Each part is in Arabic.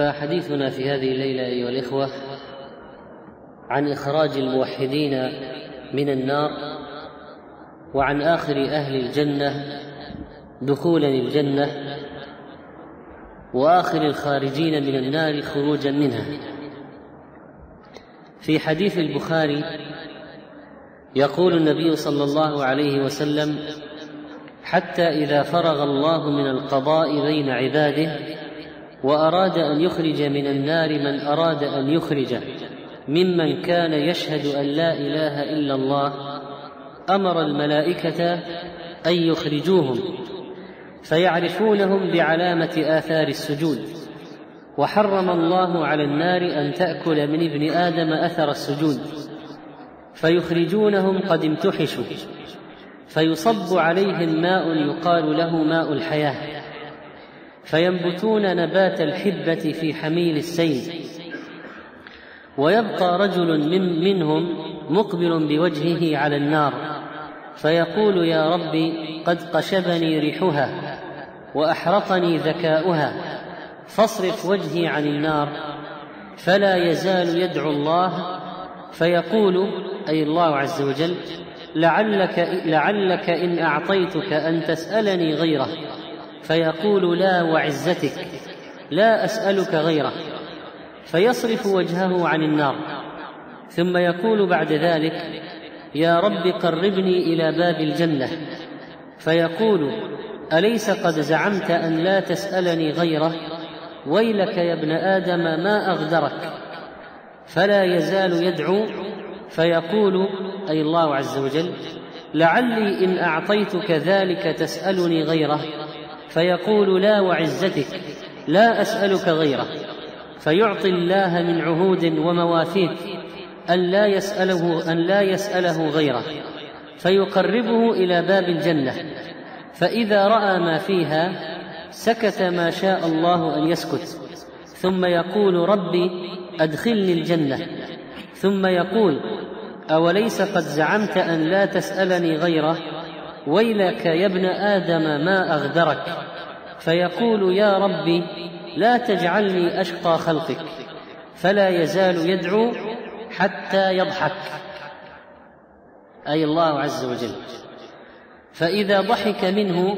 فحديثنا في هذه الليلة أيها الإخوة عن إخراج الموحدين من النار، وعن آخر أهل الجنة دخولا الجنة، وآخر الخارجين من النار خروجا منها. في حديث البخاري يقول النبي صلى الله عليه وسلم: حتى إذا فرغ الله من القضاء بين عباده وأراد أن يخرج من النار من أراد أن يخرجه ممن كان يشهد أن لا إله إلا الله، أمر الملائكة أن يخرجوهم فيعرفونهم بعلامة آثار السجود، وحرم الله على النار أن تأكل من ابن آدم أثر السجود، فيخرجونهم قد امتحشوا، فيصب عليهم ماء يقال له ماء الحياة، فينبتون نبات الحبة في حميل السيل، ويبقى رجل منهم مقبل بوجهه على النار فيقول: يا ربي، قد قشبني ريحها وأحرقني ذكاؤها، فاصرف وجهي عن النار. فلا يزال يدعو الله فيقول، أي الله عز وجل: لعلك إن أعطيتك أن تسألني غيره، فيقول: لا وعزتك، لا أسألك غيره، فيصرف وجهه عن النار. ثم يقول بعد ذلك: يا رب قربني إلى باب الجنة، فيقول: أليس قد زعمت أن لا تسألني غيره؟ ويلك يا ابن آدم ما أغدرك. فلا يزال يدعو فيقول، أي الله عز وجل: لعلي إن أعطيتك ذلك تسألني غيره، فيقول: لا وعزتك، لا أسألك غيره، فيعطي الله من عهود ومواثيق أن لا يسأله غيره، فيقربه إلى باب الجنة، فإذا رأى ما فيها سكت ما شاء الله أن يسكت، ثم يقول: ربي أدخلني الجنة. ثم يقول: أوليس قد زعمت أن لا تسألني غيره؟ ويلك يا ابن آدم ما أغدرك. فيقول: يا ربي، لا تجعلني أشقى خلقك. فلا يزال يدعو حتى يضحك، أي الله عز وجل، فإذا ضحك منه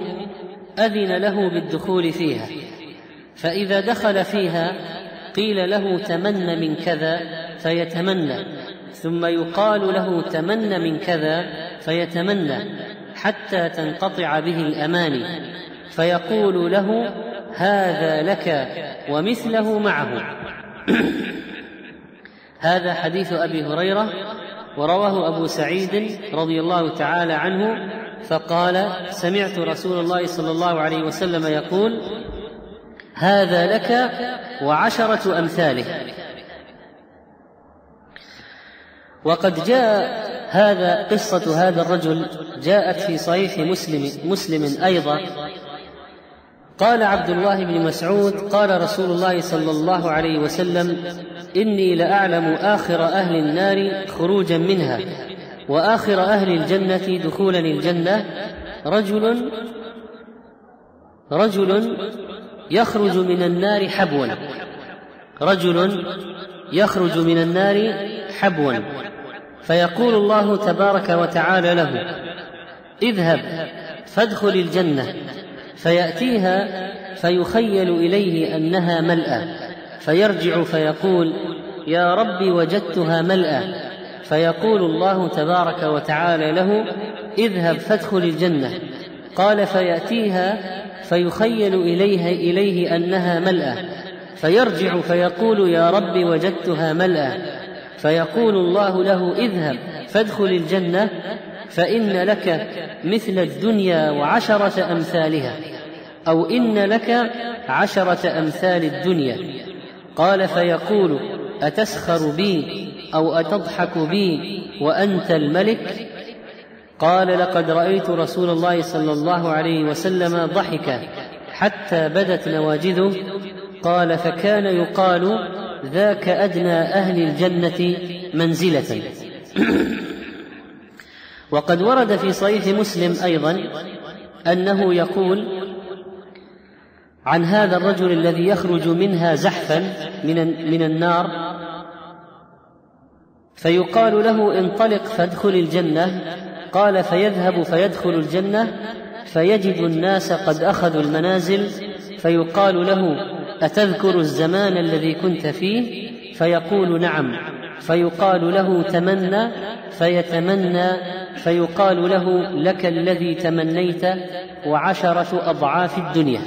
أذن له بالدخول فيها، فإذا دخل فيها قيل له: تمنى من كذا، فيتمنى، ثم يقال له: تمنى من كذا، فيتمنى، حتى تنقطع به الأماني، فيقول له: هذا لك ومثله معه. هذا حديث أبي هريرة، ورواه أبو سعيد رضي الله تعالى عنه، فقال: سمعت رسول الله صلى الله عليه وسلم يقول: هذا لك وعشرة أمثاله. وقد جاء قصة هذا الرجل جاءت في صحيح مسلم أيضا. قال عبد الله بن مسعود: قال رسول الله صلى الله عليه وسلم: إني لأعلم آخر أهل النار خروجا منها، وآخر أهل الجنة دخولا الجنة، رجل يخرج من النار حبوا، رجل يخرج من النار حبوا، فيقول الله تبارك وتعالى له: اذهب فادخل الجنة، فيأتيها فيخيل إليه أنها ملأى، فيرجع فيقول: يا رب، وجدتها ملأى، فيقول الله تبارك وتعالى له: اذهب فادخل الجنة. قال: فيأتيها فيخيل إليه أنها ملأى، فيرجع فيقول: يا رب، وجدتها ملأى، فيقول الله له: اذهب فادخل الجنة، فإن لك مثل الدنيا وعشرة أمثالها، أو إن لك عشرة أمثال الدنيا. قال: فيقول: أتسخر بي أو أتضحك بي وأنت الملك؟ قال: لقد رأيت رسول الله صلى الله عليه وسلم ضحك حتى بدت نواجذه. قال: فكان يقال: ذاك أدنى أهل الجنة منزلة. وقد ورد في صحيح مسلم أيضا أنه يقول: عن هذا الرجل الذي يخرج منها زحفا من النار فيقال له انطلق فادخل الجنة، قال فيذهب فيدخل الجنة فيجد الناس قد أخذوا المنازل، فيقال له أتذكر الزمان الذي كنت فيه؟ فيقول نعم، فيقال له تمنى، فيتمنى، فيقال له لك الذي تمنيت وعشرة أضعاف الدنيا.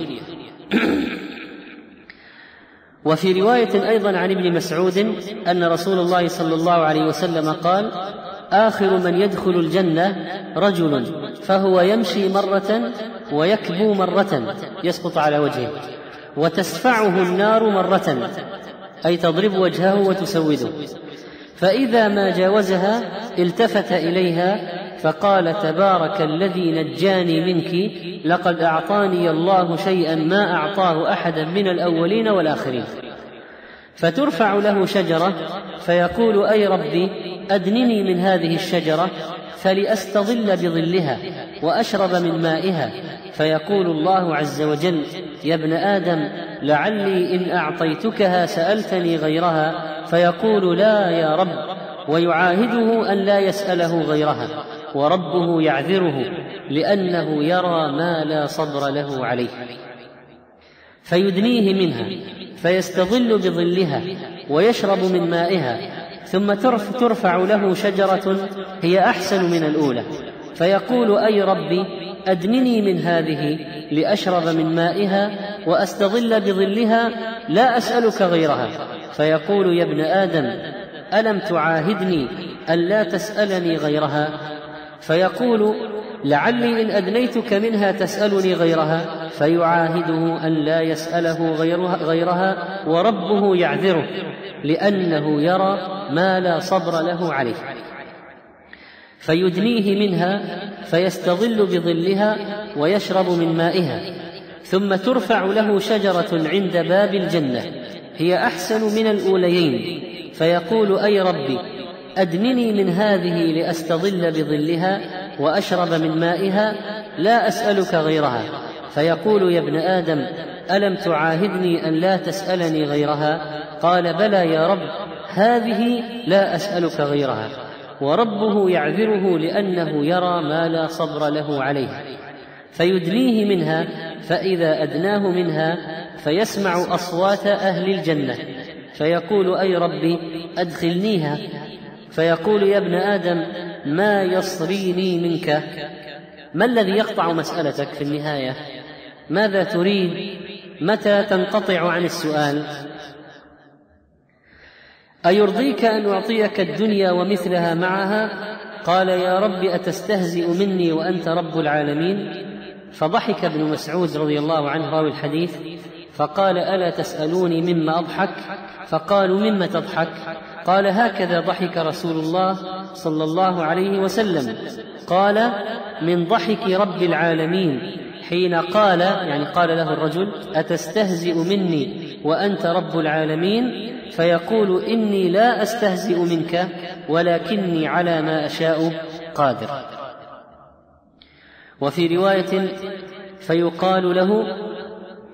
وفي رواية أيضا عن ابن مسعود أن رسول الله صلى الله عليه وسلم قال آخر من يدخل الجنة رجل فهو يمشي مرة ويكبو مرة يسقط على وجهه، وتسفعه النار مرة أي تضرب وجهه وتسوده، فإذا ما جاوزها التفت إليها فقال تبارك الذي نجاني منك لقد أعطاني الله شيئا ما أعطاه أحدا من الأولين والآخرين، فترفع له شجرة فيقول أي ربي أدنني من هذه الشجرة فلأستظل بظلها وأشرب من مائها، فيقول الله عز وجل يا ابن آدم لعلي إن أعطيتكها سألتني غيرها، فيقول لا يا رب، ويعاهده أن لا يسأله غيرها، وربه يعذره لأنه يرى ما لا صبر له عليه، فيدنيه منها فيستظل بظلها ويشرب من مائها، ثم ترفع له شجرة هي أحسن من الأولى فيقول أي ربي أدنني من هذه لأشرب من مائها وأستظل بظلها لا أسألك غيرها، فيقول يا ابن آدم ألم تعاهدني ألا تسألني غيرها؟ فيقول لعلي إن أدنيتك منها تسألني غيرها، فيعاهده أن لا يسأله غيرها وربه يعذره لأنه يرى ما لا صبر له عليه، فيدنيه منها فيستظل بظلها ويشرب من مائها، ثم ترفع له شجرة عند باب الجنة هي أحسن من الأوليين فيقول أي ربي أدنني من هذه لأستظل بظلها وأشرب من مائها لا أسألك غيرها، فيقول يا ابن آدم ألم تعاهدني أن لا تسألني غيرها؟ قال بلى يا رب هذه لا أسألك غيرها، وربه يعذره لأنه يرى ما لا صبر له عليه، فيدنيه منها فإذا أدناه منها فيسمع أصوات أهل الجنة فيقول أي ربي أدخلنيها، فيقول يا ابن آدم ما يصريني منك، ما الذي يقطع مسألتك في النهاية؟ ماذا تريد؟ متى تنقطع عن السؤال؟ أيرضيك أن أعطيك الدنيا ومثلها معها؟ قال يا رب أتستهزئ مني وأنت رب العالمين؟ فضحك ابن مسعود رضي الله عنه راوي الحديث فقال ألا تسألوني مما أضحك؟ فقالوا مما تضحك؟ قال هكذا ضحك رسول الله صلى الله عليه وسلم، قال من ضحك رب العالمين حين قال، يعني قال له الرجل أتستهزئ مني وأنت رب العالمين؟ فيقول إني لا أستهزئ منك ولكني على ما أشاء قادر. وفي رواية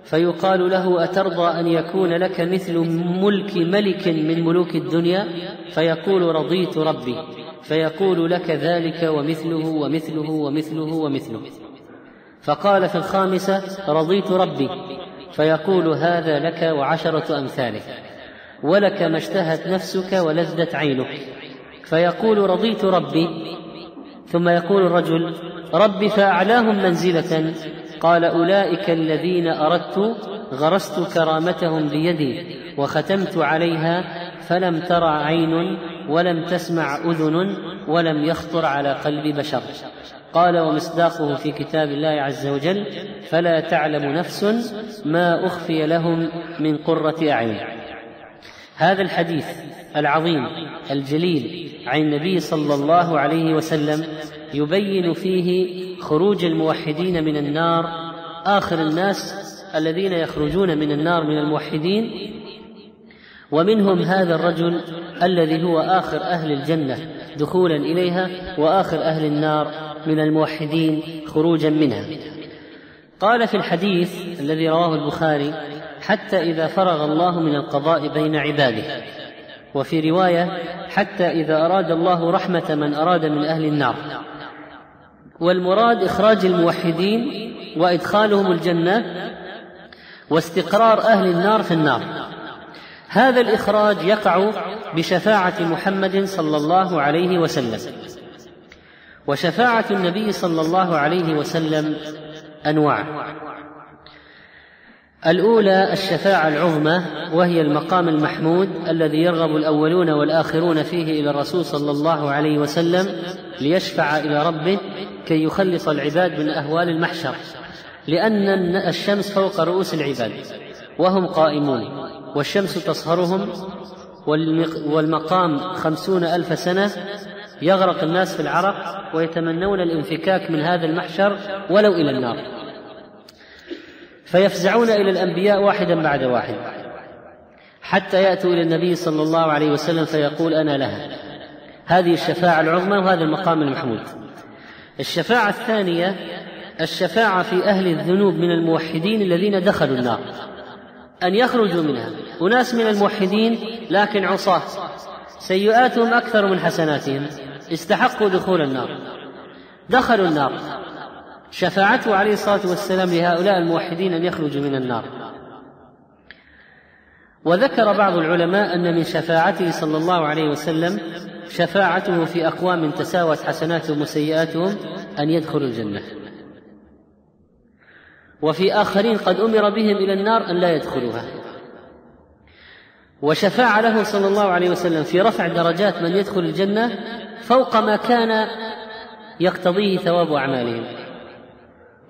فيقال له أترضى أن يكون لك مثل ملك ملك من ملوك الدنيا؟ فيقول رضيت ربي، فيقول لك ذلك ومثله ومثله ومثله ومثله، فقال في الخامسة رضيت ربي، فيقول هذا لك وعشرة أمثاله، ولك ما اشتهت نفسك ولذت عينك، فيقول رضيت ربي، ثم يقول الرجل ربي فأعلاهم منزلة، قال أولئك الذين أردت غرست كرامتهم بيدي وختمت عليها فلم ترى عين ولم تسمع أذن ولم يخطر على قلب بشر. قال ومصداقه في كتاب الله عز وجل فلا تعلم نفس ما أخفي لهم من قرة أعين. هذا الحديث العظيم الجليل عن النبي صلى الله عليه وسلم يبين فيه خروج الموحدين من النار، آخر الناس الذين يخرجون من النار من الموحدين، ومنهم هذا الرجل الذي هو آخر أهل الجنة دخولا إليها، وآخر أهل النار من الموحدين خروجا منها. قال في الحديث الذي رواه البخاري: حتى إذا فرغ الله من القضاء بين عباده. وفي رواية: حتى إذا أراد الله رحمة من أراد من أهل النار. والمراد إخراج الموحدين وإدخالهم الجنة واستقرار أهل النار في النار. هذا الإخراج يقع بشفاعة محمد صلى الله عليه وسلم. وشفاعة النبي صلى الله عليه وسلم أنواع: الأولى الشفاعة العظمى، وهي المقام المحمود الذي يرغب الأولون والآخرون فيه إلى الرسول صلى الله عليه وسلم ليشفع إلى ربه كي يخلص العباد من أهوال المحشر، لأن الشمس فوق رؤوس العباد وهم قائمون، والشمس تصهرهم، والمقام 50,000 سنة يغرق الناس في العرق ويتمنون الانفكاك من هذا المحشر ولو إلى النار، فيفزعون إلى الأنبياء واحدا بعد واحد حتى يأتوا إلى النبي صلى الله عليه وسلم فيقول: أنا لها. هذه الشفاعة العظمى وهذا المقام المحمود. الشفاعة الثانية الشفاعة في أهل الذنوب من الموحدين الذين دخلوا النار، أن يخرجوا منها. أناس من الموحدين لكن عصاة، سيئاتهم أكثر من حسناتهم، استحقوا دخول النار، دخلوا النار، شفاعته عليه الصلاة والسلام لهؤلاء الموحدين أن يخرجوا من النار. وذكر بعض العلماء أن من شفاعته صلى الله عليه وسلم شفاعته في أقوام تساوت حسناتهم وسيئاتهم أن يدخلوا الجنة، وفي آخرين قد أمر بهم إلى النار أن لا يدخلوها. وشفاع له صلى الله عليه وسلم في رفع درجات من يدخل الجنة فوق ما كان يقتضيه ثواب أعمالهم.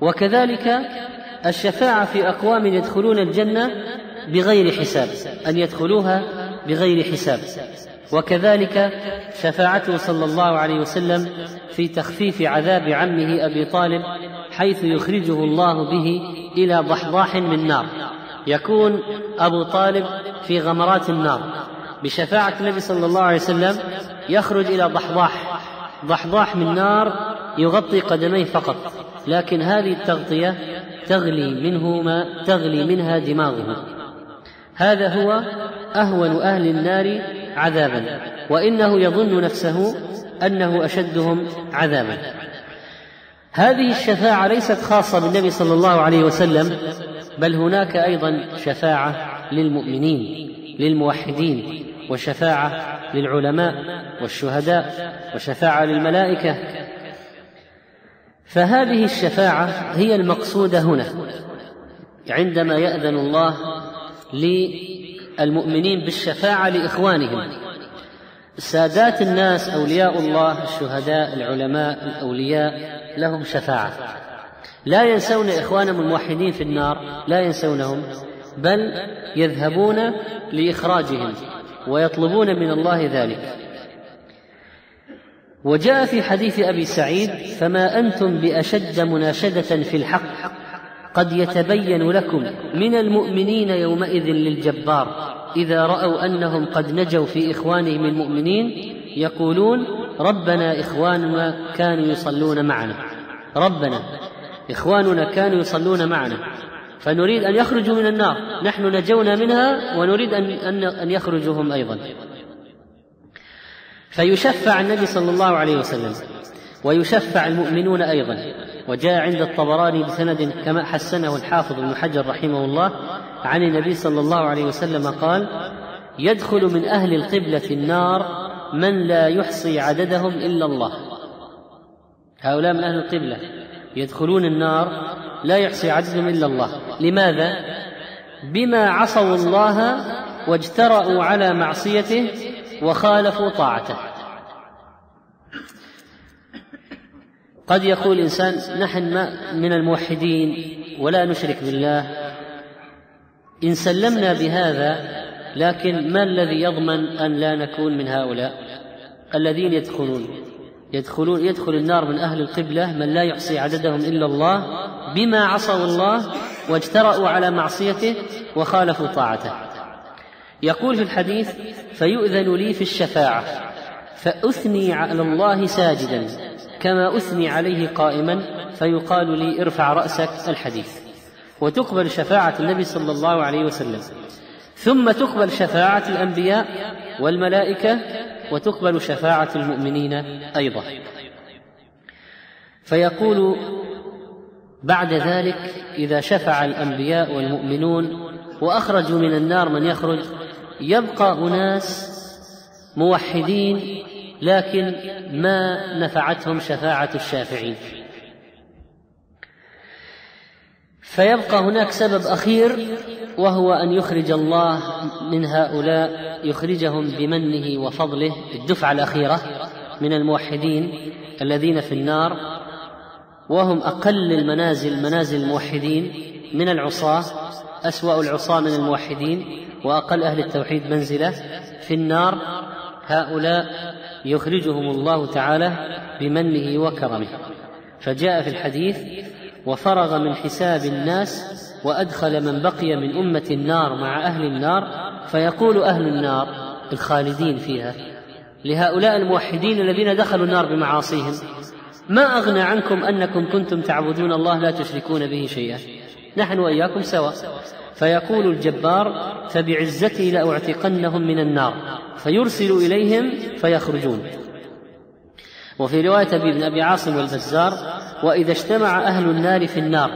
وكذلك الشفاعة في أقوام يدخلون الجنة بغير حساب، أن يدخلوها بغير حساب. وكذلك شفاعته صلى الله عليه وسلم في تخفيف عذاب عمه أبي طالب، حيث يخرجه الله به إلى ضحضاح من نار، يكون أبو طالب في غمرات النار، بشفاعة النبي صلى الله عليه وسلم يخرج إلى ضحضاح من نار يغطي قدميه فقط، لكن هذه التغطية تغلي منها دماغه. هذا هو أهون أهل النار عذابا، وإنه يظن نفسه أنه أشدهم عذابا. هذه الشفاعة ليست خاصة بالنبي صلى الله عليه وسلم، بل هناك أيضا شفاعة للمؤمنين للموحدين، وشفاعة للعلماء والشهداء، وشفاعة للملائكة. فهذه الشفاعة هي المقصودة هنا عندما يأذن الله للمؤمنين بالشفاعة لإخوانهم، سادات الناس، أولياء الله، الشهداء، العلماء، الأولياء، لهم شفاعة. لا ينسون إخوانهم الموحدين في النار، لا ينسونهم، بل يذهبون لإخراجهم ويطلبون من الله ذلك. وجاء في حديث أبي سعيد: فما أنتم بأشد مناشدة في الحق، قد يتبين لكم من المؤمنين يومئذ للجبار، إذا رأوا أنهم قد نجوا في إخوانهم المؤمنين يقولون: ربنا إخواننا كانوا يصلون معنا، ربنا إخواننا كانوا يصلون معنا، فنريد أن يخرجوا من النار، نحن نجونا منها ونريد أن يخرجوهم أيضا. فيشفع النبي صلى الله عليه وسلم ويشفع المؤمنون أيضا. وجاء عند الطبراني بسند كما حسنه الحافظ بن حجر رحمه الله عن النبي صلى الله عليه وسلم قال: يدخل من أهل القبلة النار من لا يحصي عددهم إلا الله. هؤلاء من أهل القبلة يدخلون النار لا يحصي عددهم إلا الله. لماذا؟ بما عصوا الله واجترأوا على معصيته وخالفوا طاعته. قد يقول إنسان: نحن من الموحدين ولا نشرك بالله، إن سلمنا بهذا، لكن ما الذي يضمن أن لا نكون من هؤلاء الذين يدخل النار من أهل القبلة من لا يحصي عددهم إلا الله بما عصوا الله واجترأوا على معصيته وخالفوا طاعته. يقول في الحديث: فيؤذن لي في الشفاعة فأثني على الله ساجدا كما أثني عليه قائما، فيقال لي: ارفع رأسك. الحديث. وتقبل شفاعة النبي صلى الله عليه وسلم، ثم تقبل شفاعة الأنبياء والملائكة، وتقبل شفاعة المؤمنين أيضا. فيقول بعد ذلك: إذا شفع الأنبياء والمؤمنون وأخرجوا من النار من يخرج، يبقى أناس موحدين لكن ما نفعتهم شفاعة الشافعين. فيبقى هناك سبب أخير، وهو أن يخرج الله من هؤلاء، يخرجهم بمنه وفضله الدفعة الأخيرة من الموحدين الذين في النار، وهم أقل المنازل، منازل الموحدين، من العصاة، أسوأ العصاة من الموحدين، وأقل أهل التوحيد منزلة في النار. هؤلاء يخرجهم الله تعالى بمنه وكرمه. فجاء في الحديث: وفرغ من حساب الناس وأدخل من بقي من أمة النار مع أهل النار. فيقول أهل النار الخالدين فيها لهؤلاء الموحدين الذين دخلوا النار بمعاصيهم: ما أغنى عنكم أنكم كنتم تعبدون الله لا تشركون به شيئا، نحن وإياكم سوا. فيقول الجبار: فبعزتي لأعتقنهم من النار، فيرسل إليهم فيخرجون. وفي رواية ابن أبي عاصم والبزار: وإذا اجتمع أهل النار في النار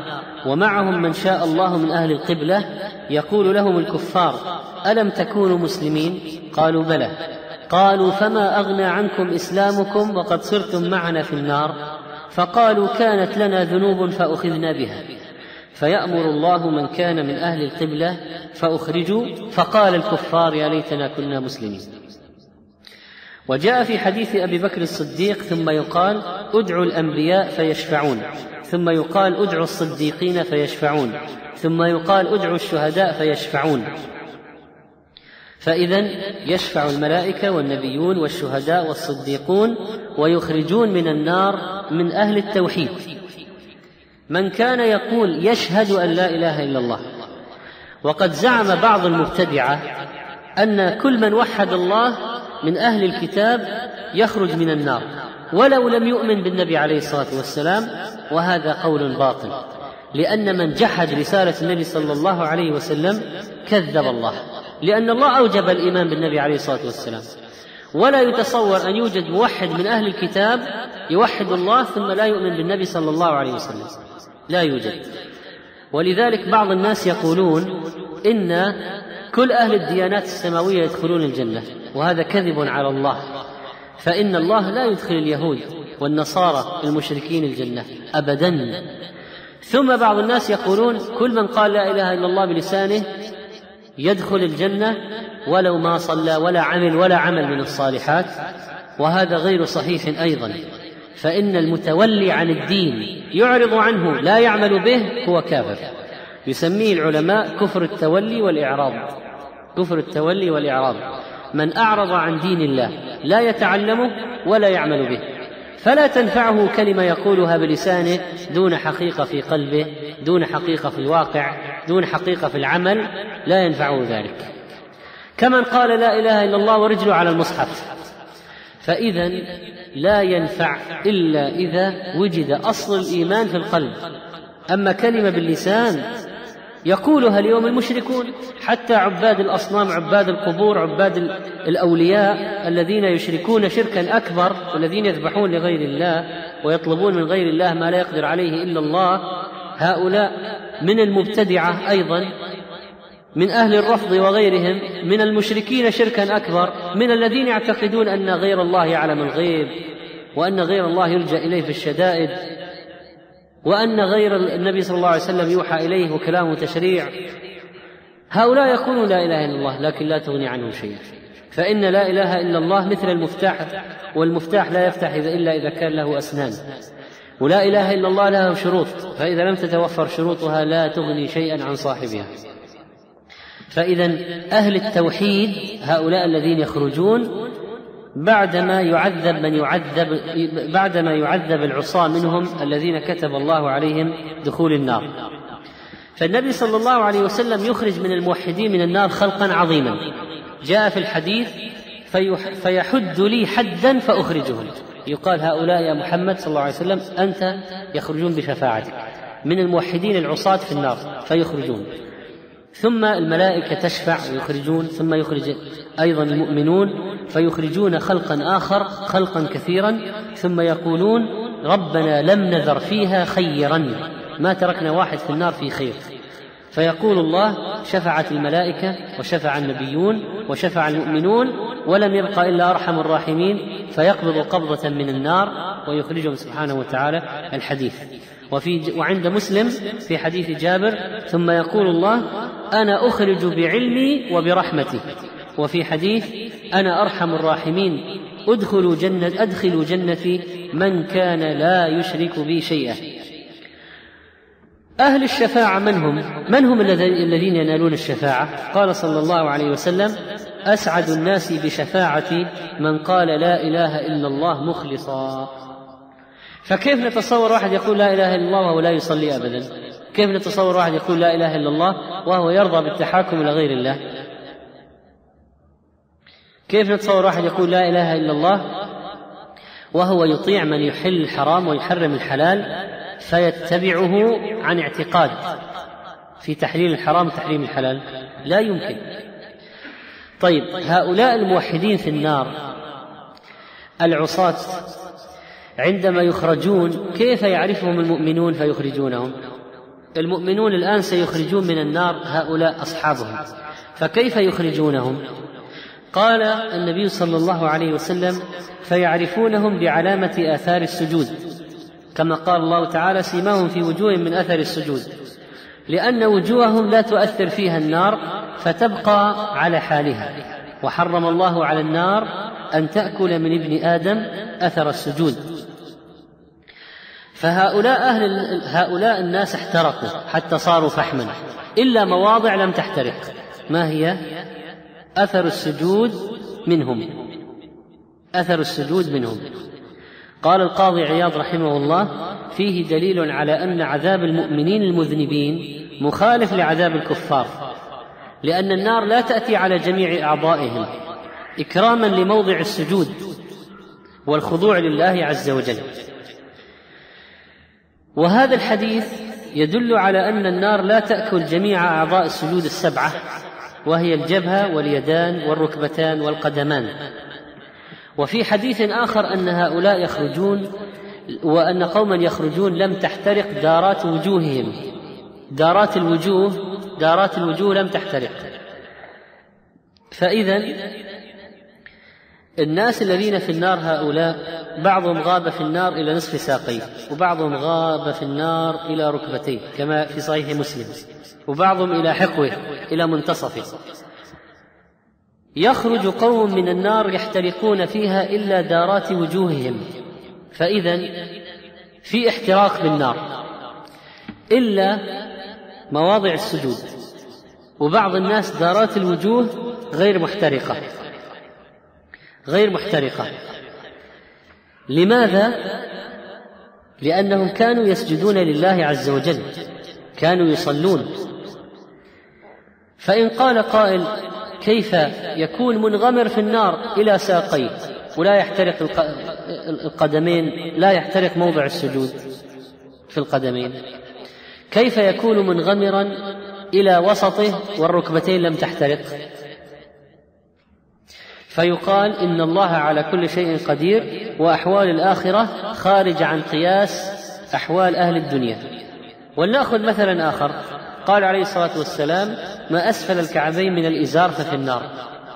ومعهم من شاء الله من أهل القبلة، يقول لهم الكفار: ألم تكونوا مسلمين؟ قالوا بلى. قالوا: فما أغنى عنكم إسلامكم وقد صرتم معنا في النار؟ فقالوا: كانت لنا ذنوب فأخذنا بها. فيأمر الله من كان من أهل القبلة فأخرجوا، فقال الكفار: يا ليتنا كنا مسلمين. وجاء في حديث أبي بكر الصديق: ثم يقال ادعوا الأنبياء فيشفعون، ثم يقال ادعوا الصديقين فيشفعون، ثم يقال ادعوا الشهداء فيشفعون. فإذن يشفع الملائكة والنبيون والشهداء والصديقون، ويخرجون من النار من أهل التوحيد من كان يقول يشهد أن لا إله إلا الله. وقد زعم بعض المبتدعة أن كل من وحد الله من أهل الكتاب يخرج من النار ولو لم يؤمن بالنبي عليه الصلاة والسلام، وهذا قول باطل، لأن من جحد رسالة النبي صلى الله عليه وسلم كذب الله، لأن الله أوجب الإيمان بالنبي عليه الصلاة والسلام. ولا يتصور أن يوجد موحد من أهل الكتاب يوحد الله ثم لا يؤمن بالنبي صلى الله عليه وسلم، لا يوجد. ولذلك بعض الناس يقولون إن كل أهل الديانات السماوية يدخلون الجنة، وهذا كذب على الله، فإن الله لا يدخل اليهود والنصارى المشركين الجنة أبدا. ثم بعض الناس يقولون كل من قال لا إله إلا الله بلسانه يدخل الجنة ولو ما صلى ولا عمل من الصالحات، وهذا غير صحيح أيضا، فإن المتولي عن الدين يعرض عنه لا يعمل به هو كافر، يسميه العلماء كفر التولي والإعراض، كفر التولي والإعراض، من أعرض عن دين الله لا يتعلمه ولا يعمل به، فلا تنفعه كلمة يقولها بلسانه دون حقيقة في قلبه، دون حقيقة في الواقع، دون حقيقة في العمل، لا ينفعه ذلك. كمن قال لا إله إلا الله ورجله على المصحف، فإذا لا ينفع إلا إذا وجد أصل الإيمان في القلب. أما كلمة باللسان يقولها اليوم المشركون، حتى عباد الأصنام، عباد القبور، عباد الأولياء الذين يشركون شركا أكبر، والذين يذبحون لغير الله ويطلبون من غير الله ما لا يقدر عليه إلا الله، هؤلاء من المبتدعة أيضا، من أهل الرفض وغيرهم، من المشركين شركا أكبر، من الذين يعتقدون أن غير الله يعلم الغيب، وأن غير الله يلجأ إليه في الشدائد، وأن غير النبي صلى الله عليه وسلم يوحى إليه وكلامه تشريع. هؤلاء يقولون لا إله إلا الله لكن لا تغني عنهم شيئا، فإن لا إله إلا الله مثل المفتاح، والمفتاح لا يفتح إلا إذا كان له أسنان، ولا إله إلا الله لها شروط، فإذا لم تتوفر شروطها لا تغني شيئا عن صاحبها. فإذا أهل التوحيد هؤلاء الذين يخرجون بعدما يعذب العصاة منهم الذين كتب الله عليهم دخول النار. فالنبي صلى الله عليه وسلم يخرج من الموحدين من النار خلقا عظيما. جاء في الحديث: فيحد لي حدا فأخرجهم. يقال هؤلاء يا محمد صلى الله عليه وسلم أنت يخرجون بشفاعتك. من الموحدين العصاة في النار فيخرجون، ثم الملائكة تشفع ويخرجون، ثم يخرج أيضا المؤمنون فيخرجون خلقا آخر خلقا كثيرا، ثم يقولون ربنا لم نذر فيها خيرا، ما تركنا واحد في النار في خير. فيقول الله شفعت الملائكة وشفع النبيون وشفع المؤمنون ولم يبق إلا أرحم الراحمين، فيقبض قبضة من النار ويخرجهم سبحانه وتعالى. الحديث وعند مسلم في حديث جابر ثم يقول الله أنا أخرج بعلمي وبرحمتي، وفي حديث أنا أرحم الراحمين أدخل جنتي من كان لا يشرك بي شيئا. أهل الشفاعة من هم الذين ينالون الشفاعة؟ قال صلى الله عليه وسلم أسعد الناس بشفاعتي من قال لا إله إلا الله مخلصا. فكيف نتصور واحد يقول لا إله إلا الله وهو لا يصلي أبدا؟ كيف نتصور واحد يقول لا إله إلا الله وهو يرضى بالتحاكم إلى غير الله؟ كيف نتصور واحد يقول لا إله إلا الله وهو يطيع من يحل الحرام ويحرم الحلال فيتبعه عن اعتقاد في تحليل الحرام وتحريم الحلال؟ لا يمكن. طيب هؤلاء الموحدين في النار العصاة عندما يخرجون كيف يعرفهم المؤمنون فيخرجونهم؟ المؤمنون الآن سيخرجون من النار هؤلاء أصحابهم، فكيف يخرجونهم؟ قال النبي صلى الله عليه وسلم فيعرفونهم بعلامة آثار السجود، كما قال الله تعالى سيماهم في وجوههم من أثر السجود، لأن وجوههم لا تؤثر فيها النار فتبقى على حالها، وحرم الله على النار أن تأكل من ابن آدم أثر السجود. فهؤلاء هؤلاء الناس احترقوا حتى صاروا فحما، إلا مواضع لم تحترق، ما هي؟ أثر السجود منهم، أثر السجود منهم. قال القاضي عياض رحمه الله فيه دليل على أن عذاب المؤمنين المذنبين مخالف لعذاب الكفار، لأن النار لا تأتي على جميع أعضائهم إكراما لموضع السجود والخضوع لله عز وجل. وهذا الحديث يدل على أن النار لا تأكل جميع أعضاء السجود السبعة، وهي الجبهة واليدان والركبتان والقدمان. وفي حديث آخر أن هؤلاء يخرجون، وأن قوما يخرجون لم تحترق دارات وجوههم، دارات الوجوه لم تحترق. فإذا الناس الذين في النار هؤلاء بعضهم غاب في النار إلى نصف ساقيه، وبعضهم غاب في النار إلى ركبتيه كما في صحيح مسلم، وبعضهم إلى حقوه إلى منتصفه. يخرج قوم من النار يحترقون فيها إلا دارات وجوههم، فإذا في احتراق بالنار إلا مواضع السجود، وبعض الناس دارات الوجوه غير محترقة. لماذا؟ لأنهم كانوا يسجدون لله عز وجل، كانوا يصلون. فإن قال قائل كيف يكون منغمر في النار إلى ساقيه ولا يحترق القدمين، لا يحترق موضع السجود في القدمين، كيف يكون منغمرا إلى وسطه والركبتين لم تحترق؟ فيقال إن الله على كل شيء قدير، وأحوال الآخرة خارج عن قياس أحوال أهل الدنيا. ولنأخذ مثلا آخر، قال عليه الصلاة والسلام ما أسفل الكعبين من الإزار ففي النار،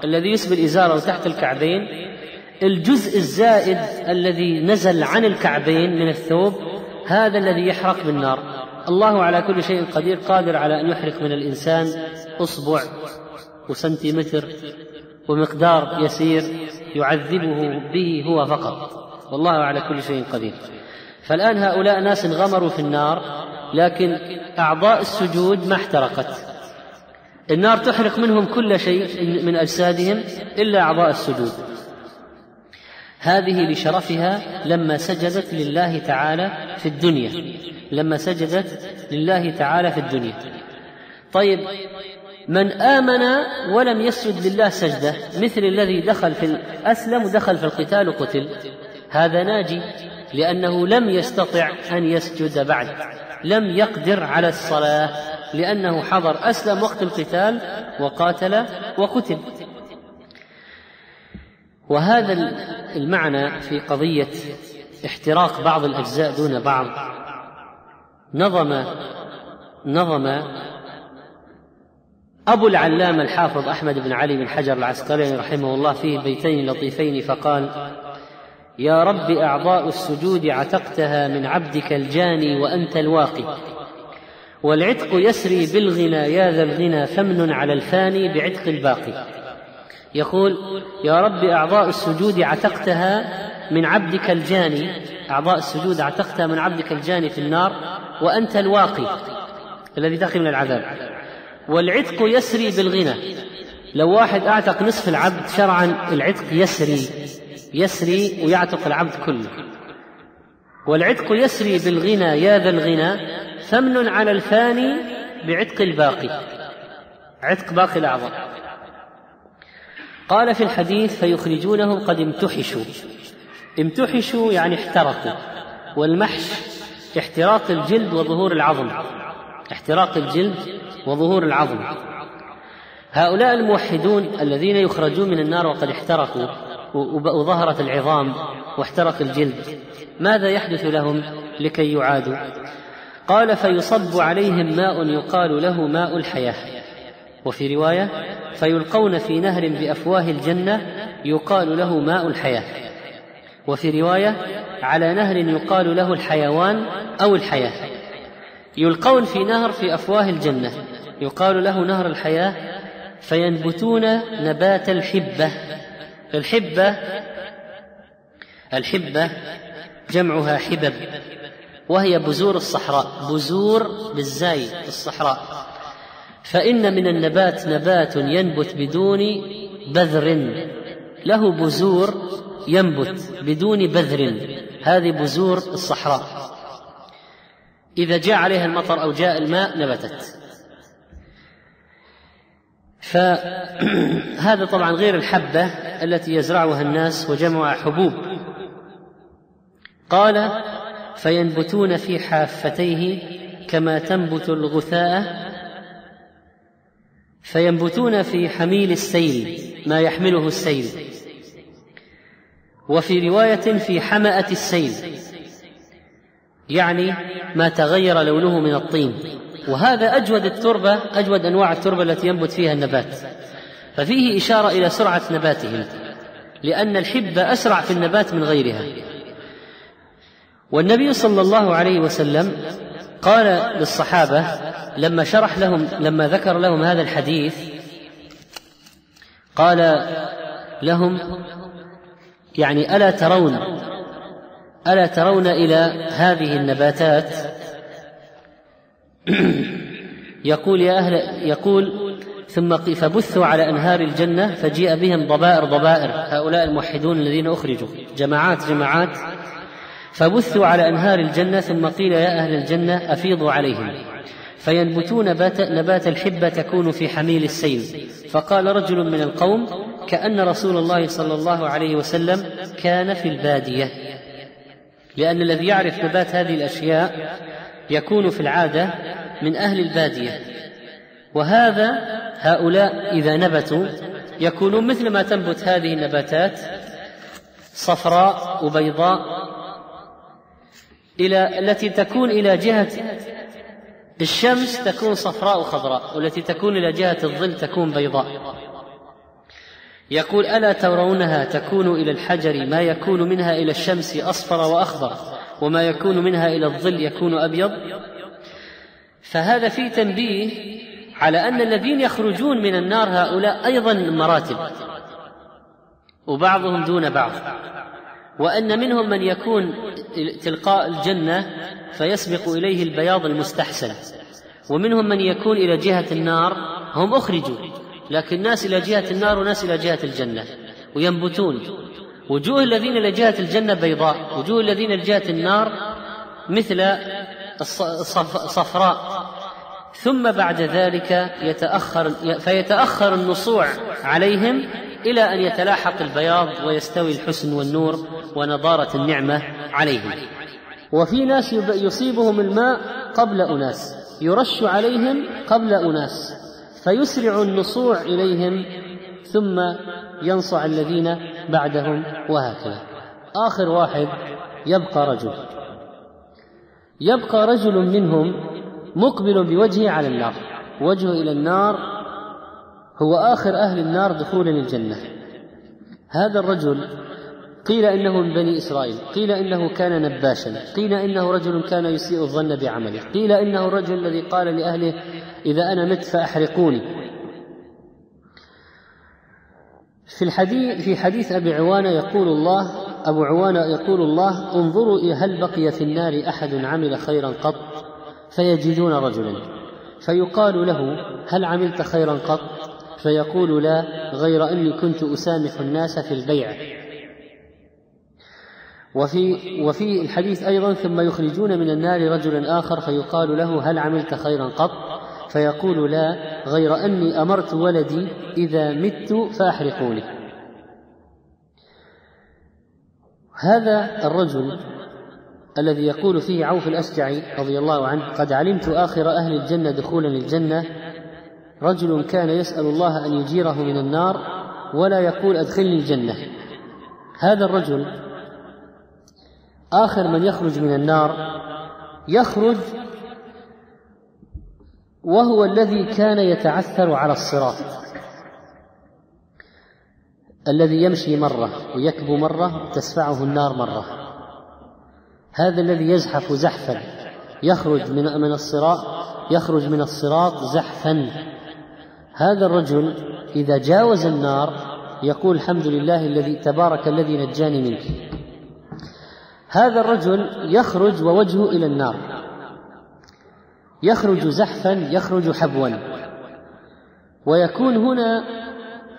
الذي يسبل إزاره تحت الكعبين الجزء الزائد الذي نزل عن الكعبين من الثوب هذا الذي يحرق بالنار. الله على كل شيء قدير، قادر على أن يحرق من الإنسان أصبع وسنتيمتر ومقدار يسير يعذبه به هو فقط، والله على كل شيء قدير. فالآن هؤلاء ناس انغمروا في النار، لكن أعضاء السجود ما احترقت. النار تحرق منهم كل شيء من أجسادهم إلا أعضاء السجود، هذه لشرفها لما سجدت لله تعالى في الدنيا، لما سجدت لله تعالى في الدنيا. طيب من آمن ولم يسجد لله سجدة مثل الذي دخل في الأسلم ودخل في القتال وقتل، هذا ناجي لأنه لم يستطع أن يسجد بعد، لم يقدر على الصلاة لأنه حضر أسلم وقت القتال وقاتل وقتل. وهذا المعنى في قضية احتراق بعض الأجزاء دون بعض نظم أبو العلامة الحافظ أحمد بن علي بن حجر العسقلاني رحمه الله فيه بيتين لطيفين فقال: يا رب أعضاء السجود عتقتها من عبدك الجاني وأنت الواقي، والعتق يسري بالغنى يا ذا الغنى فمن على الفاني بعتق الباقي. يقول: يا رب أعضاء السجود عتقتها من عبدك الجاني، أعضاء السجود عتقتها من عبدك الجاني في النار، وأنت الواقي الذي تقي من العذاب، والعتق يسري بالغنى. لو واحد أعتق نصف العبد شرعا العتق يسري ويعتق العبد كله. والعتق يسري بالغنى يا ذا الغنى ثمن على الفاني بعتق الباقي، عتق باقي الأعضاء. قال في الحديث: فيخرجونهم قد امتحشوا يعني احترقوا. والمحش احتراق الجلد وظهور العظم، احتراق الجلد وظهور العظم. هؤلاء الموحدون الذين يخرجون من النار وقد احترقوا وظهرت العظام واحترق الجلد، ماذا يحدث لهم لكي يعادوا؟ قال: فيصب عليهم ماء يقال له ماء الحياة، وفي رواية: فيلقون في نهر بأفواه الجنة يقال له ماء الحياة، وفي رواية: على نهر يقال له الحيوان أو الحياة. يلقون في نهر في أفواه الجنة يقال له نهر الحياة، فينبتون نبات الحبة. الحبة جمعها حبب، وهي بذور الصحراء، بذور بالزاي الصحراء. فإن من النبات نبات ينبت بدون بذر، له بذور ينبت بدون بذر، هذه بذور الصحراء، إذا جاء عليها المطر أو جاء الماء نبتت. فهذا طبعا غير الحبة التي يزرعها الناس وجمعها حبوب. قال: فينبتون في حافتيه كما تنبت الغثاء، فينبتون في حميل السيل ما يحمله السيل، وفي رواية: في حمأة السيل، يعني ما تغير لونه من الطين. وهذا أجود التربة، أجود أنواع التربة التي ينبت فيها النبات، ففيه إشارة إلى سرعة نباتهم، لأن الحبة أسرع في النبات من غيرها. والنبي صلى الله عليه وسلم قال للصحابة لما شرح لهم، لما ذكر لهم هذا الحديث، قال لهم يعني: ألا ترون إلى هذه النباتات؟ يقول ثم فبثوا على أنهار الجنة فجيء بهم ضبائر، هؤلاء الموحدون الذين أخرجوا جماعات، فبثوا على أنهار الجنة، ثم قيل: يا أهل الجنة أفيضوا عليهم. فينبتون نبات الحبة تكون في حميل السيل. فقال رجل من القوم: كأن رسول الله صلى الله عليه وسلم كان في البادية، لأن الذي يعرف نبات هذه الأشياء يكون في العادة من أهل البادية. وهذا هؤلاء إذا نبتوا يكونون مثل ما تنبت هذه النباتات، صفراء وبيضاء، التي تكون إلى جهة الشمس تكون صفراء وخضراء، والتي تكون إلى جهة الظل تكون بيضاء. يقول: ألا ترونها تكون إلى الحجر ما يكون منها إلى الشمس أصفر وأخضر، وما يكون منها إلى الظل يكون أبيض. فهذا فيه تنبيه على أن الذين يخرجون من النار هؤلاء أيضا مراتب، وبعضهم دون بعض، وأن منهم من يكون تلقاء الجنة فيسبق إليه البياض المستحسن، ومنهم من يكون إلى جهة النار، هم أخرجوا لكن ناس إلى جهة النار وناس إلى جهة الجنة وينبتون. وجوه الذين إلى جهة الجنة بيضاء، وجوه الذين إلى جهة النار مثل صفراء. ثم بعد ذلك فيتأخر النصوع عليهم إلى أن يتلاحق البياض ويستوي الحسن والنور ونضارة النعمة عليهم. وفي ناس يصيبهم الماء قبل أناس، يرش عليهم قبل أناس، فيسرع النصوع إليهم ثم ينصع الذين بعدهم، وهكذا. آخر واحد يبقى رجل منهم مقبل بوجهه على النار، وجهه إلى النار، هو آخر أهل النار دخولا الجنة. هذا الرجل قيل إنه من بني إسرائيل، قيل إنه كان نباشا، قيل إنه رجل كان يسيء الظن بعمله، قيل إنه الرجل الذي قال لأهله إذا أنا مت فأحرقوني. في حديث أبو عوانة يقول الله انظروا هل بقي في النار أحد عمل خيرا قط، فيجدون رجلا فيقال له هل عملت خيرا قط، فيقول لا غير أني كنت أسامح الناس في البيع. وفي الحديث أيضا ثم يخرجون من النار رجلا آخر فيقال له هل عملت خيرا قط، فيقول لا غير أني أمرت ولدي إذا مت فأحرقوني. هذا الرجل الذي يقول فيه عوف الأشجعي رضي الله عنه قد علمت آخر أهل الجنة دخولا للجنة، رجل كان يسأل الله أن يجيره من النار ولا يقول أدخلني الجنة. هذا الرجل آخر من يخرج من النار، يخرج وهو الذي كان يتعثر على الصراط، الذي يمشي مرة ويكبو مرة تسفعه النار مرة. هذا الذي يزحف زحفا، يخرج من الصراط، يخرج من الصراط زحفا. هذا الرجل إذا جاوز النار يقول الحمد لله الذي تبارك الذي نجاني منك. هذا الرجل يخرج ووجهه إلى النار، يخرج زحفا، يخرج حبوا، ويكون هنا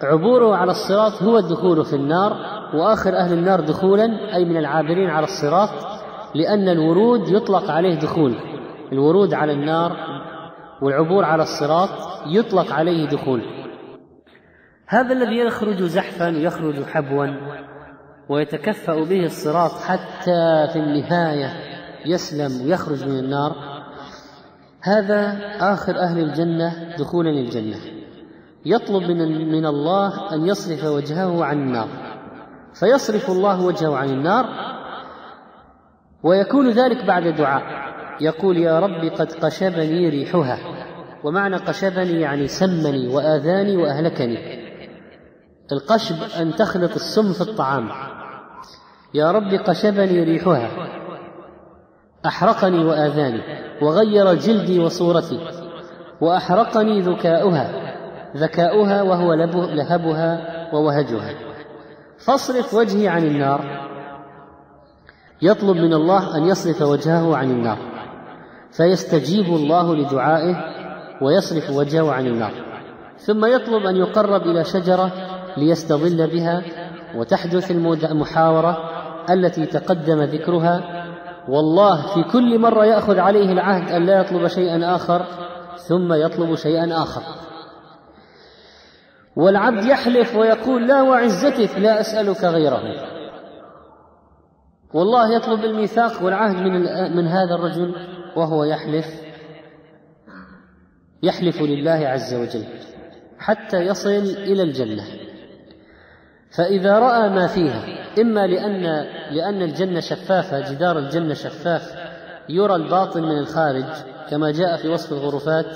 عبوره على الصراط هو الدخول في النار، وآخر أهل النار دخولا أي من العابرين على الصراط، لأن الورود يطلق عليه دخول، الورود على النار والعبور على الصراط يطلق عليه دخول. هذا الذي يخرج زحفا يخرج حبوا ويتكفأ به الصراط حتى في النهاية يسلم ويخرج من النار، هذا آخر أهل الجنة دخولا الجنة. يطلب من الله أن يصرف وجهه عن النار، فيصرف الله وجهه عن النار، ويكون ذلك بعد دعاء يقول يا ربي قد قشبني ريحها. ومعنى قشبني يعني سمني وآذاني وأهلكني. القشب أن تخلط السم في الطعام. يا ربي قشبني ريحها، أحرقني وآذاني، وغير جلدي وصورتي، وأحرقني ذكاؤها وهو لهبها ووهجها، فاصرف وجهي عن النار. يطلب من الله أن يصرف وجهه عن النار، فيستجيب الله لدعائه ويصرف وجهه عن النار، ثم يطلب أن يقرب إلى شجرة ليستظل بها، وتحدث المحاورة التي تقدم ذكرها. والله في كل مرة يأخذ عليه العهد أن لا يطلب شيئا آخر، ثم يطلب شيئا آخر. والعبد يحلف ويقول لا وعزتك لا أسألك غيره، والله يطلب الميثاق والعهد من هذا الرجل وهو يحلف لله عز وجل حتى يصل إلى الجنة. فإذا رأى ما فيها، إما لأن الجنة شفافة، جدار الجنة شفاف يرى الباطن من الخارج كما جاء في وصف الغرفات،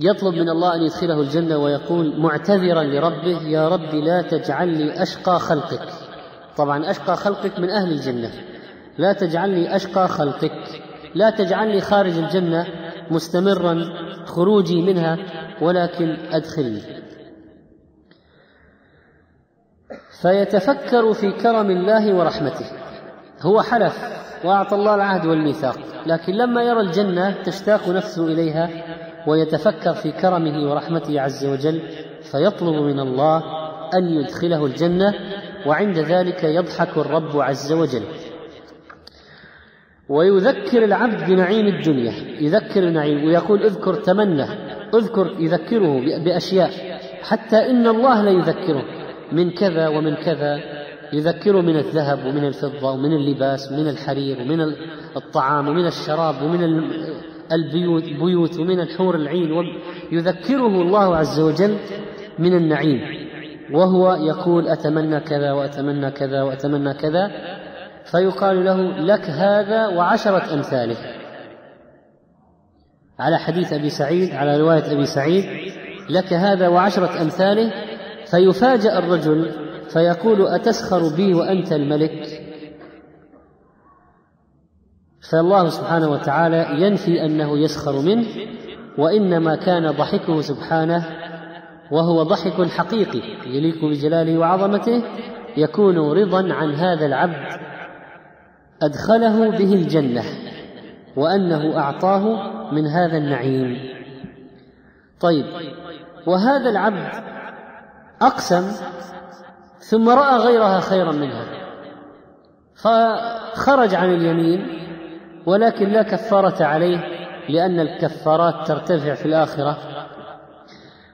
يطلب من الله أن يدخله الجنة ويقول معتذرا لربه يا رب لا تجعلني أشقى خلقك. طبعا أشقى خلقك من أهل الجنة، لا تجعلني أشقى خلقك، لا تجعلني خارج الجنة مستمرا خروجي منها، ولكن أدخلني. فيتفكر في كرم الله ورحمته. هو حلف وأعطى الله العهد والميثاق، لكن لما يرى الجنة تشتاق نفسه إليها ويتفكر في كرمه ورحمته عز وجل، فيطلب من الله أن يدخله الجنة، وعند ذلك يضحك الرب عز وجل. ويذكر العبد بنعيم الدنيا، يذكر نعيم ويقول اذكر، تمنى اذكر، يذكره بأشياء، حتى إن الله لا يذكره من كذا ومن كذا يذكره من الذهب ومن الفضة ومن اللباس ومن الحرير ومن الطعام ومن الشراب ومن البيوت ومن الحور العين، يذكره الله عز وجل من النعيم، وهو يقول أتمنى كذا وأتمنى كذا وأتمنى كذا، فيقال له لك هذا وعشرة أمثاله، على حديث أبي سعيد، على رواية أبي سعيد لك هذا وعشرة أمثاله، فيفاجأ الرجل فيقول أتسخر بي وأنت الملك؟ فالله سبحانه وتعالى ينفي أنه يسخر منه، وإنما كان ضحكه سبحانه وهو ضحك حقيقي يليق بجلاله وعظمته، يكون رضا عن هذا العبد أدخله به الجنة وأنه أعطاه من هذا النعيم. طيب، وهذا العبد أقسم ثم رأى غيرها خيرا منها فخرج عن اليمين، ولكن لا كفارة عليه لأن الكفارات ترتفع في الآخرة.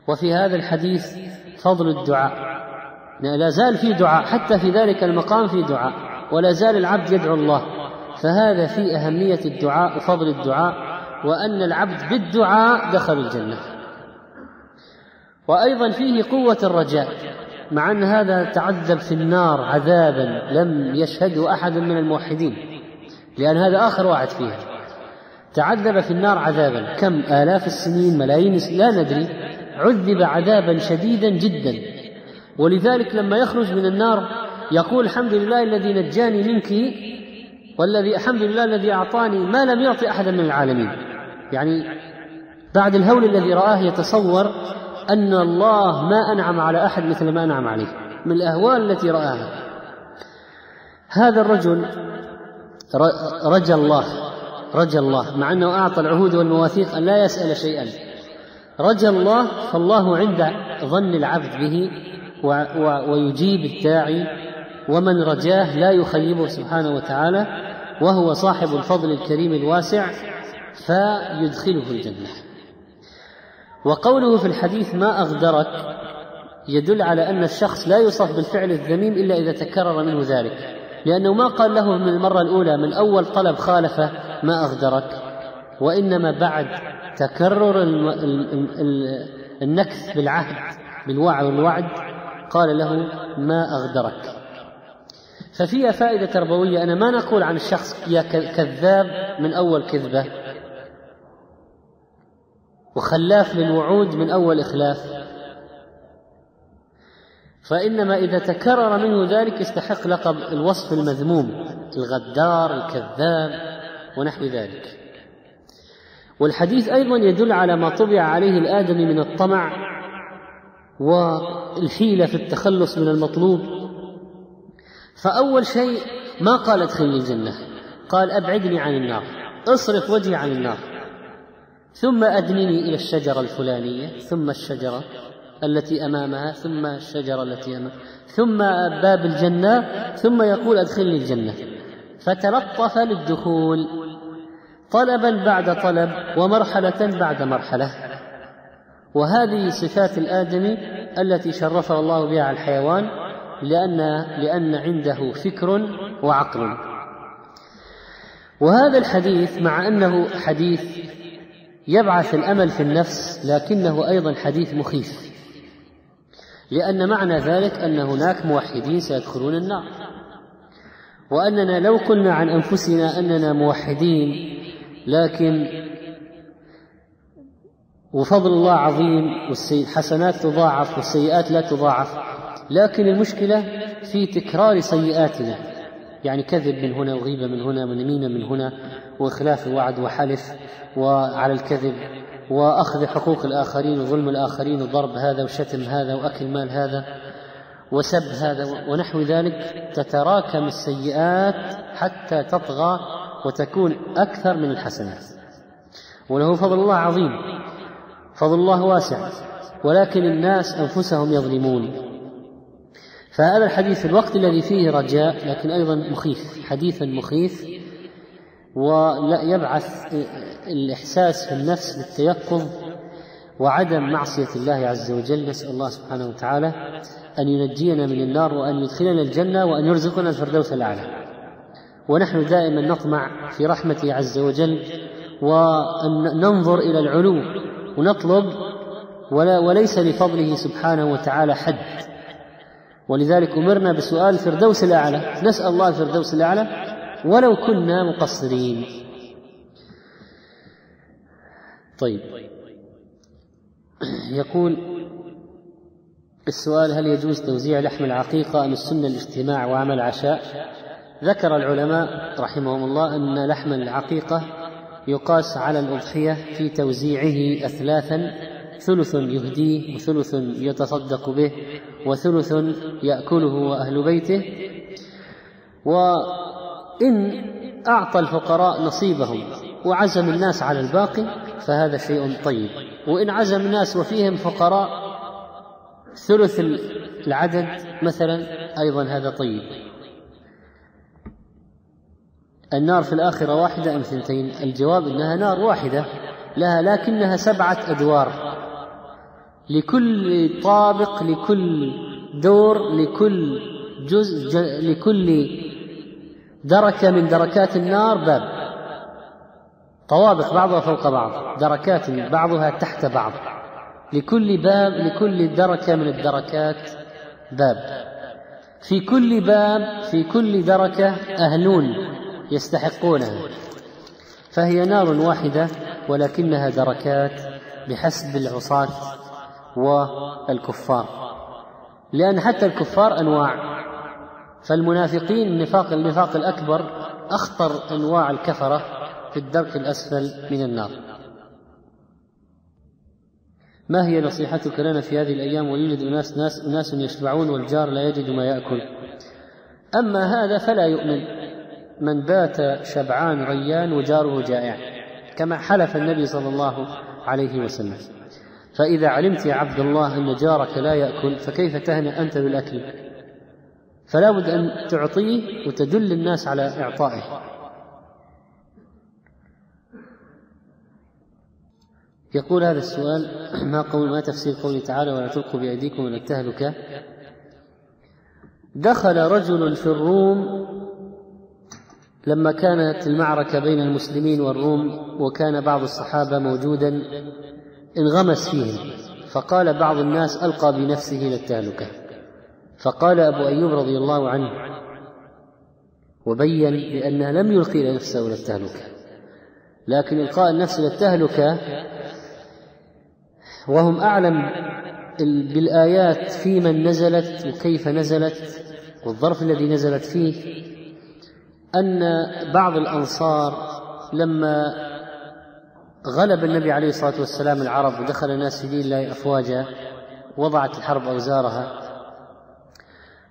وفي هذا الحديث فضل الدعاء، لا زال في دعاء حتى في ذلك المقام، في دعاء ولا زال العبد يدعو الله، فهذا في أهمية الدعاء وفضل الدعاء، وأن العبد بالدعاء دخل الجنة. وأيضا فيه قوة الرجاء، مع أن هذا تعذب في النار عذابا لم يشهده أحد من الموحدين، لأن هذا آخر واحد فيها، تعذب في النار عذابا كم آلاف السنين، ملايين لا ندري، عذب عذابا شديدا جدا، ولذلك لما يخرج من النار يقول الحمد لله الذي نجاني منك، والذي الحمد لله الذي أعطاني ما لم يعطي أحدا من العالمين. يعني بعد الهول الذي رآه يتصور أن الله ما أنعم على أحد مثل ما أنعم عليه من الأهوال التي رآها. هذا الرجل رجى الله مع أنه أعطى العهود والمواثيق أن لا يسأل شيئا، رجى الله فالله عند ظن العبد به ويجيب الداعي، ومن رجاه لا يخيبه سبحانه وتعالى، وهو صاحب الفضل الكريم الواسع فيدخله الجنة. وقوله في الحديث ما أغدرك يدل على أن الشخص لا يوصف بالفعل الذميم إلا إذا تكرر منه ذلك، لأنه ما قال له من المرة الأولى من أول طلب خالفه ما أغدرك، وإنما بعد تكرر النكث بالعهد والوعد قال له ما أغدرك. ففيها فائدة تربوية، أنا ما نقول عن الشخص يا كذاب من أول كذبة، وخلاف للوعود من أول إخلاف، فإنما إذا تكرر منه ذلك استحق لقب الوصف المذموم، الغدار، الكذاب ونحو ذلك. والحديث أيضا يدل على ما طبع عليه الآدمي من الطمع والحيلة في التخلص من المطلوب. فأول شيء ما قال ادخلني الجنة، قال أبعدني عن النار، اصرف وجهي عن النار، ثم أدنني إلى الشجرة الفلانية، ثم الشجرة التي أمامها، ثم الشجرة التي أمامها، ثم باب الجنة، ثم يقول أدخلني الجنة. فتلطف للدخول طلبا بعد طلب ومرحلة بعد مرحلة، وهذه صفات الآدمي التي شرفه الله بها على الحيوان، لأن عنده فكر وعقل. وهذا الحديث مع أنه حديث يبعث الأمل في النفس، لكنه أيضا حديث مخيف، لأن معنى ذلك أن هناك موحدين سيدخلون النار، وأننا لو قلنا عن أنفسنا أننا موحدين، لكن وفضل الله عظيم والحسنات تضاعف والسيئات لا تضاعف، لكن المشكلة في تكرار سيئاتنا، يعني كذب من هنا وغيبة من هنا ونميمة من هنا وإخلاف الوعد وحلف وعلى الكذب وأخذ حقوق الآخرين وظلم الآخرين وضرب هذا وشتم هذا وأكل مال هذا وسب هذا ونحو ذلك، تتراكم السيئات حتى تطغى وتكون أكثر من الحسنات. وله فضل الله عظيم، فضل الله واسع، ولكن الناس أنفسهم يظلمون. فهذا الحديث في الوقت الذي فيه رجاء لكن أيضا مخيف، حديثا مخيف، ولا يبعث الإحساس في النفس بالتيقظ وعدم معصية الله عز وجل. نسأل الله سبحانه وتعالى أن ينجينا من النار وأن يدخلنا الجنة وأن يرزقنا الفردوس الأعلى. ونحن دائما نطمع في رحمته عز وجل وأن ننظر إلى العلو ونطلب وليس لفضله سبحانه وتعالى حد. ولذلك أمرنا بسؤال الفردوس الأعلى، نسأل الله الفردوس الأعلى ولو كنا مقصرين. طيب، يقول السؤال: هل يجوز توزيع لحم العقيقة أم السنة الاجتماع وعمل عشاء؟ ذكر العلماء رحمهم الله أن لحم العقيقة يقاس على الأضحية في توزيعه أثلاثا: ثلث يهديه، وثلث يتصدق به، وثلث يأكله وأهل بيته. وإن أعطى الفقراء نصيبهم وعزم الناس على الباقي فهذا شيء طيب. وإن عزم الناس وفيهم فقراء ثلث العدد مثلا أيضا هذا طيب. النار في الآخرة واحدة أم ثنتين؟ الجواب أنها نار واحدة لها، لكنها 7 أدوار، لكل طابق، لكل دور، لكل جزء، لكل دركة من دركات النار باب، طوابق بعضها فوق بعض، دركات بعضها تحت بعض، لكل باب، لكل دركة من الدركات باب، في كل باب، في كل دركة أهلون يستحقونها. فهي نار واحدة ولكنها دركات بحسب العصاة والكفار، لأن حتى الكفار أنواع، فالمنافقين النفاق الأكبر أخطر أنواع الكفرة في الدرك الأسفل من النار. ما هي نصيحتك لنا في هذه الأيام ويوجد أناس يشبعون والجار لا يجد ما يأكل؟ أما هذا فلا يؤمن من بات شبعان ريان وجاره جائع، كما حلف النبي صلى الله عليه وسلم. فإذا علمت يا عبد الله أن جارك لا يأكل فكيف تهنأ أنت بالأكل؟ فلا بد أن تعطيه وتدل الناس على إعطائه. يقول هذا السؤال: ما تفسير قوله تعالى: ولا تلقوا بأيديكم إلى التهلكة؟ دخل رجل في الروم لما كانت المعركة بين المسلمين والروم، وكان بعض الصحابة موجودا، انغمس فيهم، فقال بعض الناس: ألقى بنفسه للتهلكة. فقال أبو أيوب رضي الله عنه وبين بأنه لم يلقي نفسه للتهلكة، لكن إلقاء النفس للتهلكة وهم أعلم بالآيات في من نزلت وكيف نزلت والظرف الذي نزلت فيه، أن بعض الأنصار لما غلب النبي عليه الصلاة والسلام العرب ودخل الناس في دين الله أفواجا، وضعت الحرب أوزارها،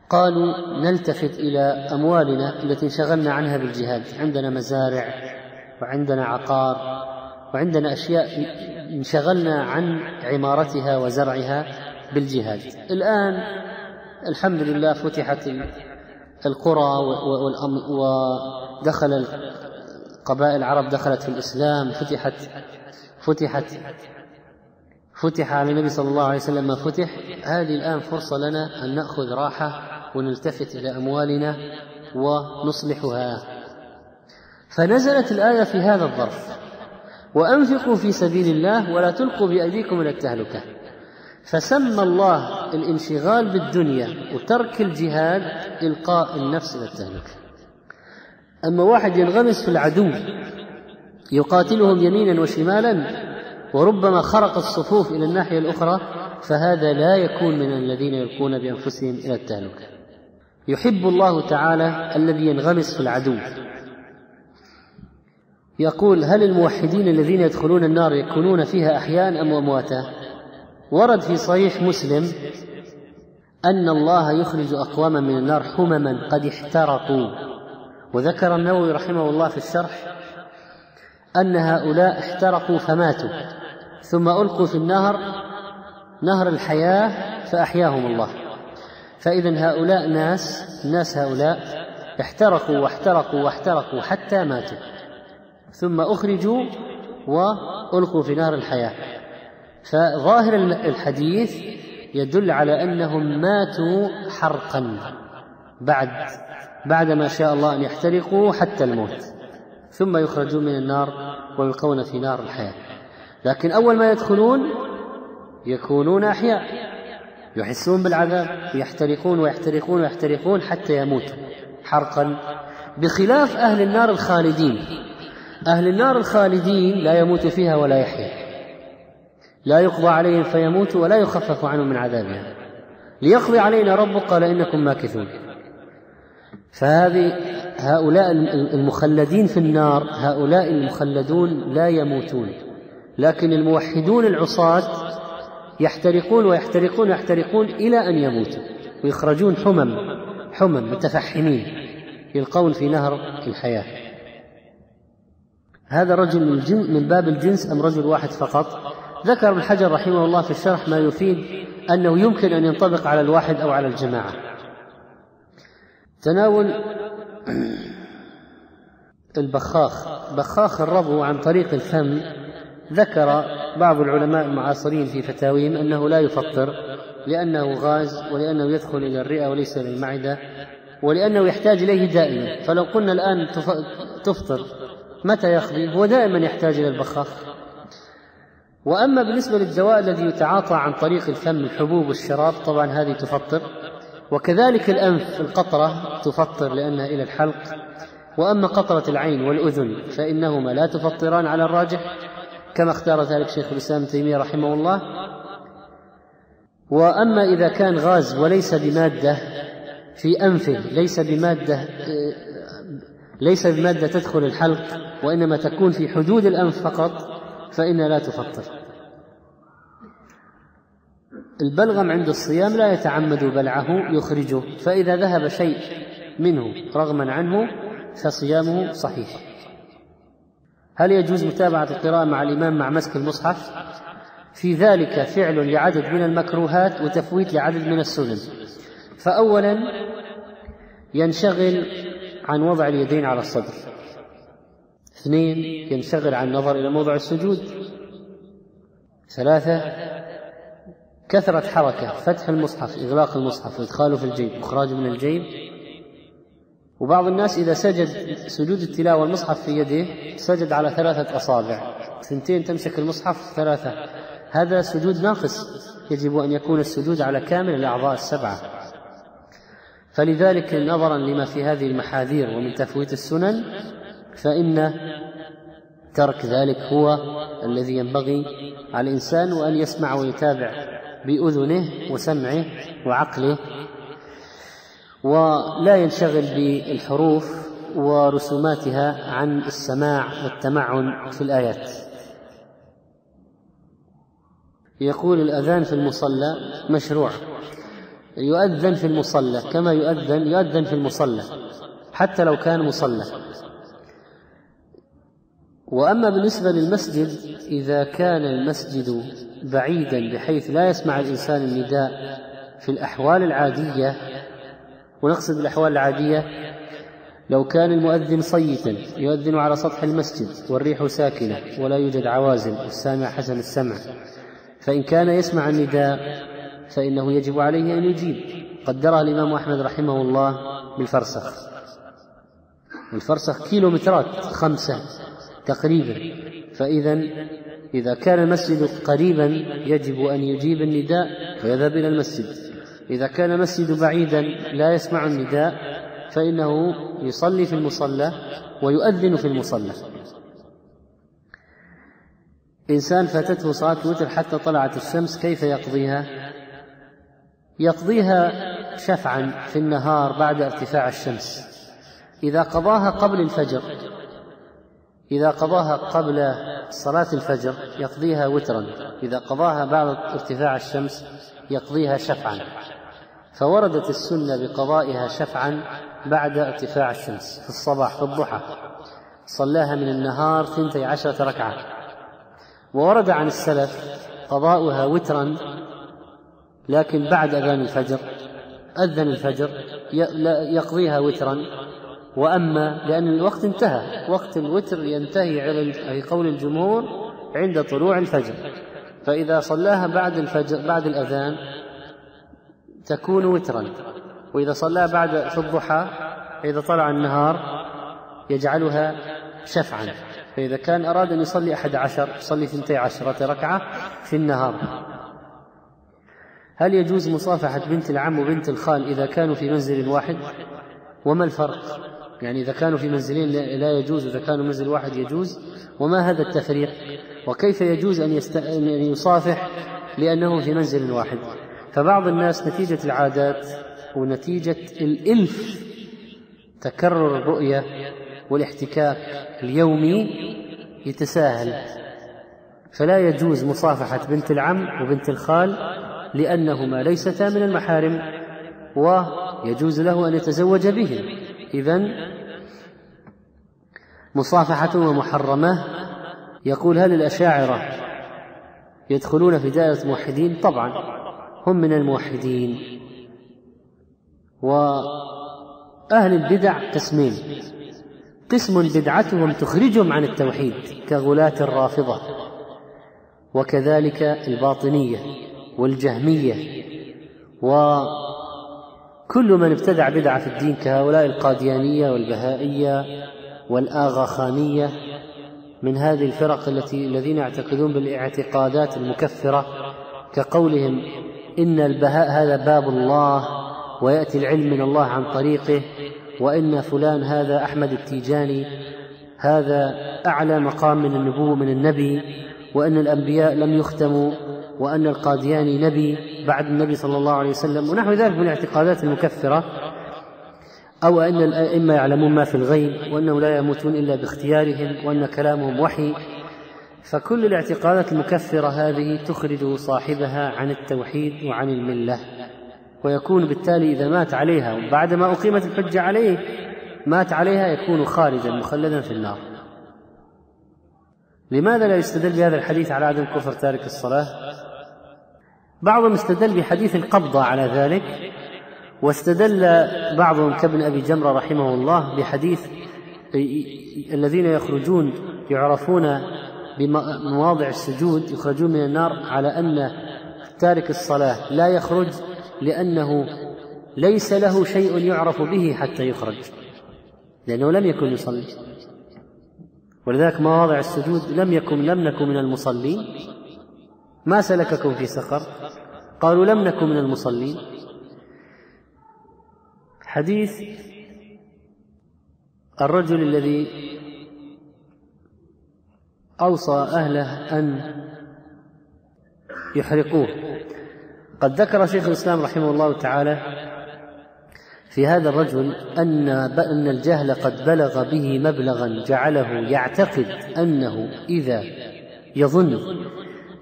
قالوا: نلتفت إلى أموالنا التي انشغلنا عنها بالجهاد، عندنا مزارع وعندنا عقار وعندنا أشياء انشغلنا عن عمارتها وزرعها بالجهاد. الآن الحمد لله فتحت القرى ودخل قبائل العرب، دخلت في الإسلام، فتح على النبي صلى الله عليه وسلم ما فتح. هذه الآن فرصة لنا أن نأخذ راحة ونلتفت إلى أموالنا ونصلحها. فنزلت الآية في هذا الظرف: وأنفقوا في سبيل الله ولا تلقوا بأيديكم إلى التهلكة. فسمى الله الانشغال بالدنيا وترك الجهاد إلقاء النفس إلى التهلكة. أما واحد ينغمس في العدو يقاتلهم يمينا وشمالا وربما خرق الصفوف إلى الناحية الأخرى، فهذا لا يكون من الذين يلقون بأنفسهم إلى التهلكة. يحب الله تعالى الذي ينغمس في العدو. يقول: هل الموحدين الذين يدخلون النار يكونون فيها أحياء أم أمواتا؟ ورد في صحيح مسلم أن الله يخرج أقواما من النار حمما قد احترقوا. وذكر النووي رحمه الله في الشرح أن هؤلاء احترقوا فماتوا، ثم ألقوا في النهر، نهر الحياة، فأحياهم الله. فإذا هؤلاء الناس هؤلاء احترقوا واحترقوا واحترقوا حتى ماتوا، ثم أخرجوا وألقوا في نهر الحياة. فظاهر الحديث يدل على أنهم ماتوا حرقا بعدما شاء الله أن يحترقوا حتى الموت، ثم يخرجون من النار ويلقون في نار الحياة. لكن أول ما يدخلون يكونون أحياء، يحسون بالعذاب، يحترقون ويحترقون ويحترقون حتى يموتوا حرقا، بخلاف أهل النار الخالدين. أهل النار الخالدين لا يموت فيها ولا يحيا، لا يقضى عليهم فيموتوا ولا يخفف عنهم من عذابها، ليقضي علينا ربك قال إنكم ماكثون. فهذه هؤلاء المخلدين في النار، هؤلاء المخلدون لا يموتون، لكن الموحدون العصاة يحترقون ويحترقون ويحترقون إلى أن يموتوا ويخرجون حمم متفحمين يلقون في نهر الحياة. هذا رجل من باب الجنس أم رجل واحد فقط؟ ذكر ابن حجر رحمه الله في الشرح ما يفيد أنه يمكن أن ينطبق على الواحد أو على الجماعة. تناول البخاخ، بخاخ الربو عن طريق الفم، ذكر بعض العلماء المعاصرين في فتاويهم أنه لا يفطر لأنه غاز، ولأنه يدخل إلى الرئة وليس إلى المعدة، ولأنه يحتاج إليه دائما. فلو قلنا الآن تفطر متى يقضي؟ هو دائما يحتاج إلى البخاخ. وأما بالنسبة للدواء الذي يتعاطى عن طريق الفم، الحبوب والشراب، طبعا هذه تفطر، وكذلك الأنف القطرة تفطر لأنها إلى الحلق. وأما قطرة العين والأذن فإنهما لا تفطران على الراجح كما اختار ذلك شيخ الإسلام ابن تيمية رحمه الله. وأما إذا كان غاز وليس بمادة في أنفه، ليس بمادة تدخل الحلق وإنما تكون في حدود الأنف فقط، فإنها لا تفطر. البلغم عند الصيام لا يتعمد بلعه يخرجه، فإذا ذهب شيء منه رغما عنه فصيامه صحيح. هل يجوز متابعة القراءة مع الإمام مع مسك المصحف؟ في ذلك فعل لعدد من المكروهات وتفويت لعدد من السنن. فأولا ينشغل عن وضع اليدين على الصدر، اثنين ينشغل عن النظر إلى موضع السجود، ثلاثة كثرة حركة، فتح المصحف، إغلاق المصحف، وإدخاله في الجيب، إخراجه من الجيب. وبعض الناس إذا سجد سجود التلاوة المصحف في يده سجد على 3 أصابع، 2 تمسك المصحف، 3، هذا سجود ناقص، يجب أن يكون السجود على كامل الأعضاء 7. فلذلك نظرا لما في هذه المحاذير ومن تفويت السنن فإن ترك ذلك هو الذي ينبغي على الإنسان، وأن يسمع ويتابع بأذنه وسمعه وعقله، ولا ينشغل بالحروف ورسوماتها عن السماع والتمعن في الآيات. يقول الأذان في المصلى مشروع، يؤذن في المصلى كما يؤذن في المصلى حتى لو كان مصلى. وأما بالنسبة للمسجد إذا كان المسجد بعيدا بحيث لا يسمع الإنسان النداء في الأحوال العادية، ونقصد بالأحوال العادية لو كان المؤذن صيتا يؤذن على سطح المسجد والريح ساكنة ولا يوجد عوازل والسامع حسن السمع، فإن كان يسمع النداء فإنه يجب عليه أن يجيب، قدره الإمام أحمد رحمه الله بالفرسخ. الفرسخ كيلومترات 5 تقريبا، فإذا إذا كان المسجد قريبا يجب أن يجيب النداء ويذهب إلى المسجد. إذا كان المسجد بعيدا لا يسمع النداء فإنه يصلي في المصلى ويؤذن في المصلى. إنسان فاتته صلاة الوتر حتى طلعت الشمس كيف يقضيها؟ يقضيها شفعا في النهار بعد ارتفاع الشمس إذا قضاها قبل الفجر. إذا قضاها قبل صلاة الفجر يقضيها وترا، إذا قضاها بعد ارتفاع الشمس يقضيها شفعا، فوردت السنة بقضائها شفعا بعد ارتفاع الشمس في الصباح في الضحى. صلاها من النهار 12 ركعة. وورد عن السلف قضاؤها وترا لكن بعد أذان الفجر، أذن الفجر يقضيها وترا. وأما لأن الوقت انتهى، وقت الوتر ينتهي على قول الجمهور عند طلوع الفجر، فإذا صلاها بعد الفجر بعد الأذان تكون وترا، وإذا صلاها بعد في الضحى إذا طلع النهار يجعلها شفعا. فإذا كان أراد أن يصلي 11 يصلي 12 ركعة في النهار. هل يجوز مصافحة بنت العم وبنت الخال إذا كانوا في منزل واحد؟ وما الفرق؟ يعني إذا كانوا في منزلين لا يجوز، إذا كانوا منزل واحد يجوز، وما هذا التفريق؟ وكيف يجوز أن يصافح لأنه في منزل واحد؟ فبعض الناس نتيجة العادات ونتيجة الإلف تكرر الرؤية والاحتكاك اليومي يتساهل، فلا يجوز مصافحة بنت العم وبنت الخال لأنهما ليستا من المحارم ويجوز له أن يتزوج بهم. إذن مصافحة محرمة. يقول هل الأشاعرة يدخلون في دائرة الموحدين؟ طبعا هم من الموحدين. وأهل البدع قسمين، قسم بدعتهم تخرجهم عن التوحيد كغلاة الرافضة، وكذلك الباطنية والجهمية وكل من ابتدع بدعة في الدين كهؤلاء القاديانية والبهائية والآغاخانية، من هذه الفرق الذين يعتقدون بالاعتقادات المكفرة كقولهم إن البهاء هذا باب الله ويأتي العلم من الله عن طريقه، وإن فلان هذا أحمد التيجاني هذا أعلى مقام من النبوة من النبي، وإن الأنبياء لم يختموا، وأن القادياني نبي بعد النبي صلى الله عليه وسلم ونحو ذلك من الاعتقادات المكفرة، أو أن الأئمة يعلمون ما في الغيب وأنهم لا يموتون إلا باختيارهم وأن كلامهم وحي. فكل الاعتقادات المكفرة هذه تخرج صاحبها عن التوحيد وعن الملة، ويكون بالتالي إذا مات عليها وبعدما أقيمت الحجة عليه مات عليها يكون خارجا مخلدا في النار. لماذا لا يستدل بهذا الحديث على عدم كفر تارك الصلاة؟ بعضهم استدل بحديث القبضة على ذلك، واستدل بعضهم كابن أبي جمرة رحمه الله بحديث الذين يخرجون يعرفون بمواضع السجود يخرجون من النار، على أن تارك الصلاة لا يخرج لأنه ليس له شيء يعرف به حتى يخرج، لأنه لم يكن يصلي، ولذلك مواضع السجود لم نكن من المصلين. ما سلككم في سقر؟ قالوا لم نكن من المصلين. حديث الرجل الذي أوصى أهله أن يحرقوه، قد ذكر شيخ الإسلام رحمه الله تعالى في هذا الرجل أن الجهل قد بلغ به مبلغا جعله يعتقد أنه إذا يظن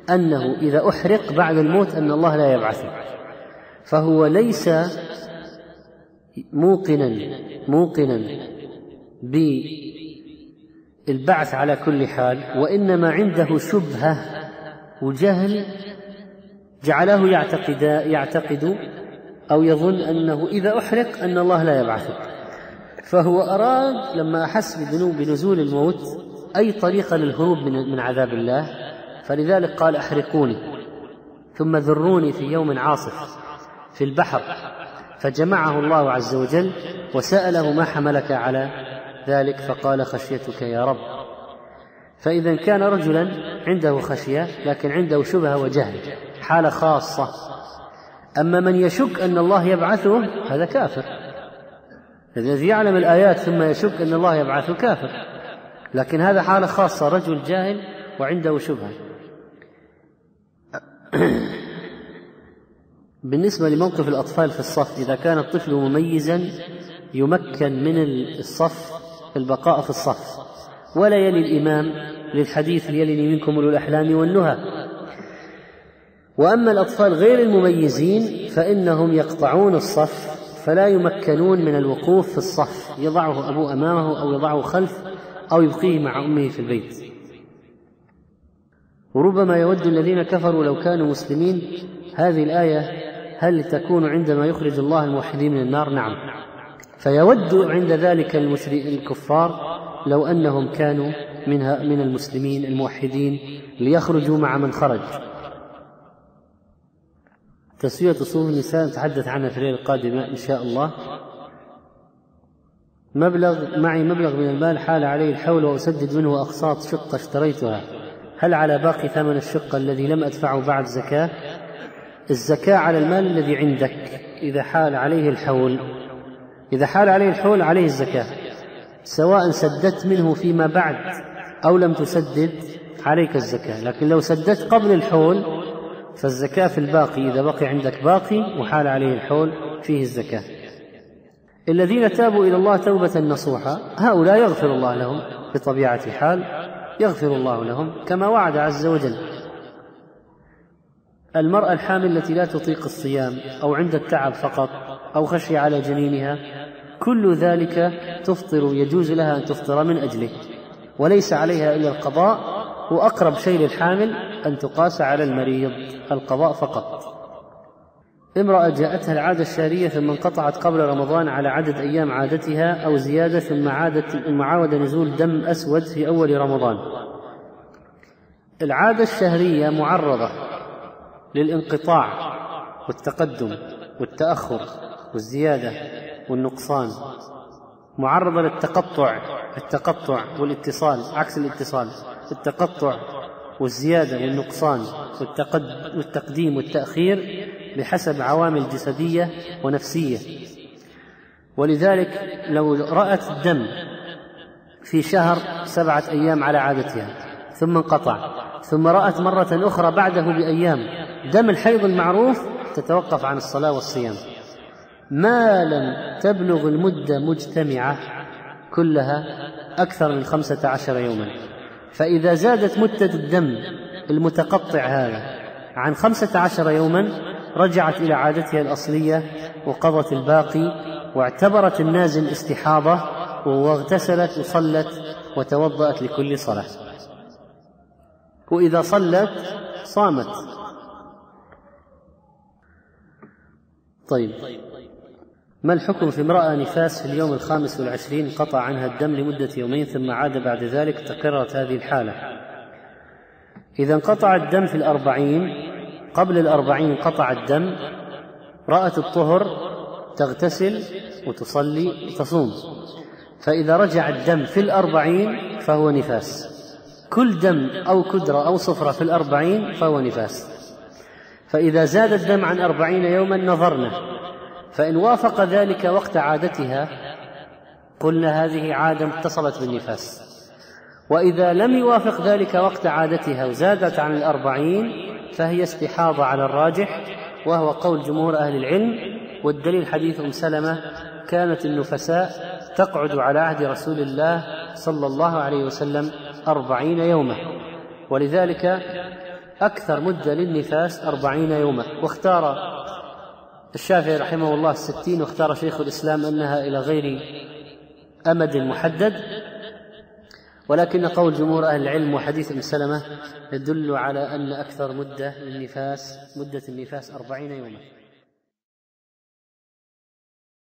أنه إذا أحرق بعد الموت أن الله لا يبعثه، فهو ليس موقنا بالبعث على كل حال، وإنما عنده شبهة وجهل جعله يعتقد أو يظن أنه إذا أحرق أن الله لا يبعثه، فهو أراد لما أحس بنزول الموت أي طريقة للهروب من عذاب الله، فلذلك قال أحرقوني ثم ذروني في يوم عاصف في البحر، فجمعه الله عز وجل وسأله ما حملك على ذلك فقال خشيتك يا رب. فإذا كان رجلا عنده خشية لكن عنده شبهة وجهل، حالة خاصة. أما من يشك أن الله يبعثه هذا كافر، الذي يعلم الآيات ثم يشك أن الله يبعثه كافر، لكن هذا حالة خاصة، رجل جاهل وعنده شبهة. بالنسبة لموقف الأطفال في الصف، إذا كان الطفل مميزا يمكن من الصف البقاء في الصف ولا يلي الإمام، للحديث ليلني منكم أولو الأحلام والنهى. وأما الأطفال غير المميزين فإنهم يقطعون الصف فلا يمكنون من الوقوف في الصف، يضعه أبوه أمامه أو يضعه خلف أو يبقيه مع أمه في البيت. وربما يود الذين كفروا لو كانوا مسلمين، هذه الآية هل تكون عندما يخرج الله الموحدين من النار؟ نعم، فيود عند ذلك الكفار لو أنهم كانوا من المسلمين الموحدين ليخرجوا مع من خرج، تسوية أصول النساء نتحدث عنها في الليلة القادمة إن شاء الله. معي مبلغ من المال حال عليه الحول وأسدد منه أقساط شقة اشتريتها، هل على باقي ثمن الشقة الذي لم أدفعه بعد زكاة؟ الزكاة على المال الذي عندك إذا حال عليه الحول، إذا حال عليه الحول عليه الزكاة، سواء سددت منه فيما بعد أو لم تسدد عليك الزكاة. لكن لو سددت قبل الحول فالزكاة في الباقي، إذا بقي عندك باقي وحال عليه الحول فيه الزكاة. الذين تابوا إلى الله توبة نصوحا هؤلاء يغفر الله لهم، بطبيعة الحال يغفر الله لهم كما وعد عز وجل. المرأة الحامل التي لا تطيق الصيام أو عند التعب فقط أو خشية على جنينها، كل ذلك تفطر، يجوز لها أن تفطر من أجله وليس عليها إلا القضاء، وأقرب شيء للحامل أن تقاس على المريض القضاء فقط. امرأة جاءتها العادة الشهرية ثم انقطعت قبل رمضان على عدد أيام عادتها أو زيادة، ثم عاود نزول دم أسود في أول رمضان. العادة الشهرية معرضة للانقطاع والتقدم والتأخر والزيادة والنقصان، معرضة للتقطع، التقطع والاتصال، عكس الاتصال، التقطع والزيادة والنقصان والتقديم والتأخير بحسب عوامل جسدية ونفسية. ولذلك لو رأت الدم في شهر 7 أيام على عادتها ثم انقطع، ثم رأت مرة أخرى بعده بأيام دم الحيض المعروف، تتوقف عن الصلاة والصيام ما لم تبلغ المدة مجتمعة كلها أكثر من 15 يوما. فإذا زادت مدة الدم المتقطع هذا عن 15 يوما رجعت إلى عادتها الأصلية وقضت الباقي، واعتبرت النازل استحاضة، واغتسلت وصلت وتوضأت لكل صلاة، وإذا صلت صامت. طيب، ما الحكم في امرأة نفاس في اليوم 25 قطع عنها الدم لمدة يومين ثم عاد بعد ذلك، تكررت هذه الحالة؟ إذا انقطع الدم في 40، قبل 40 قطع الدم، رأت الطهر تغتسل وتصلي وتصوم، فإذا رجع الدم في 40 فهو نفاس. كل دم أو كدرة أو صفرة في 40 فهو نفاس. فإذا زاد الدم عن 40 يوما نظرنا، فإن وافق ذلك وقت عادتها قلنا هذه عادة اتصلت بالنفاس، وإذا لم يوافق ذلك وقت عادتها وزادت عن 40 فهي استحاضة على الراجح، وهو قول جمهور أهل العلم. والدليل حديث أم سلمة، كانت النفساء تقعد على عهد رسول الله صلى الله عليه وسلم 40 يوما، ولذلك أكثر مدة للنفاس 40 يوما. واختار الشافعي رحمه الله 60، واختار شيخ الإسلام أنها إلى غير أمد محدد، ولكن قول جمهور أهل العلم وحديث أم سلمة يدل على أن أكثر مدة للنفاس مدة النفاس 40 يوما.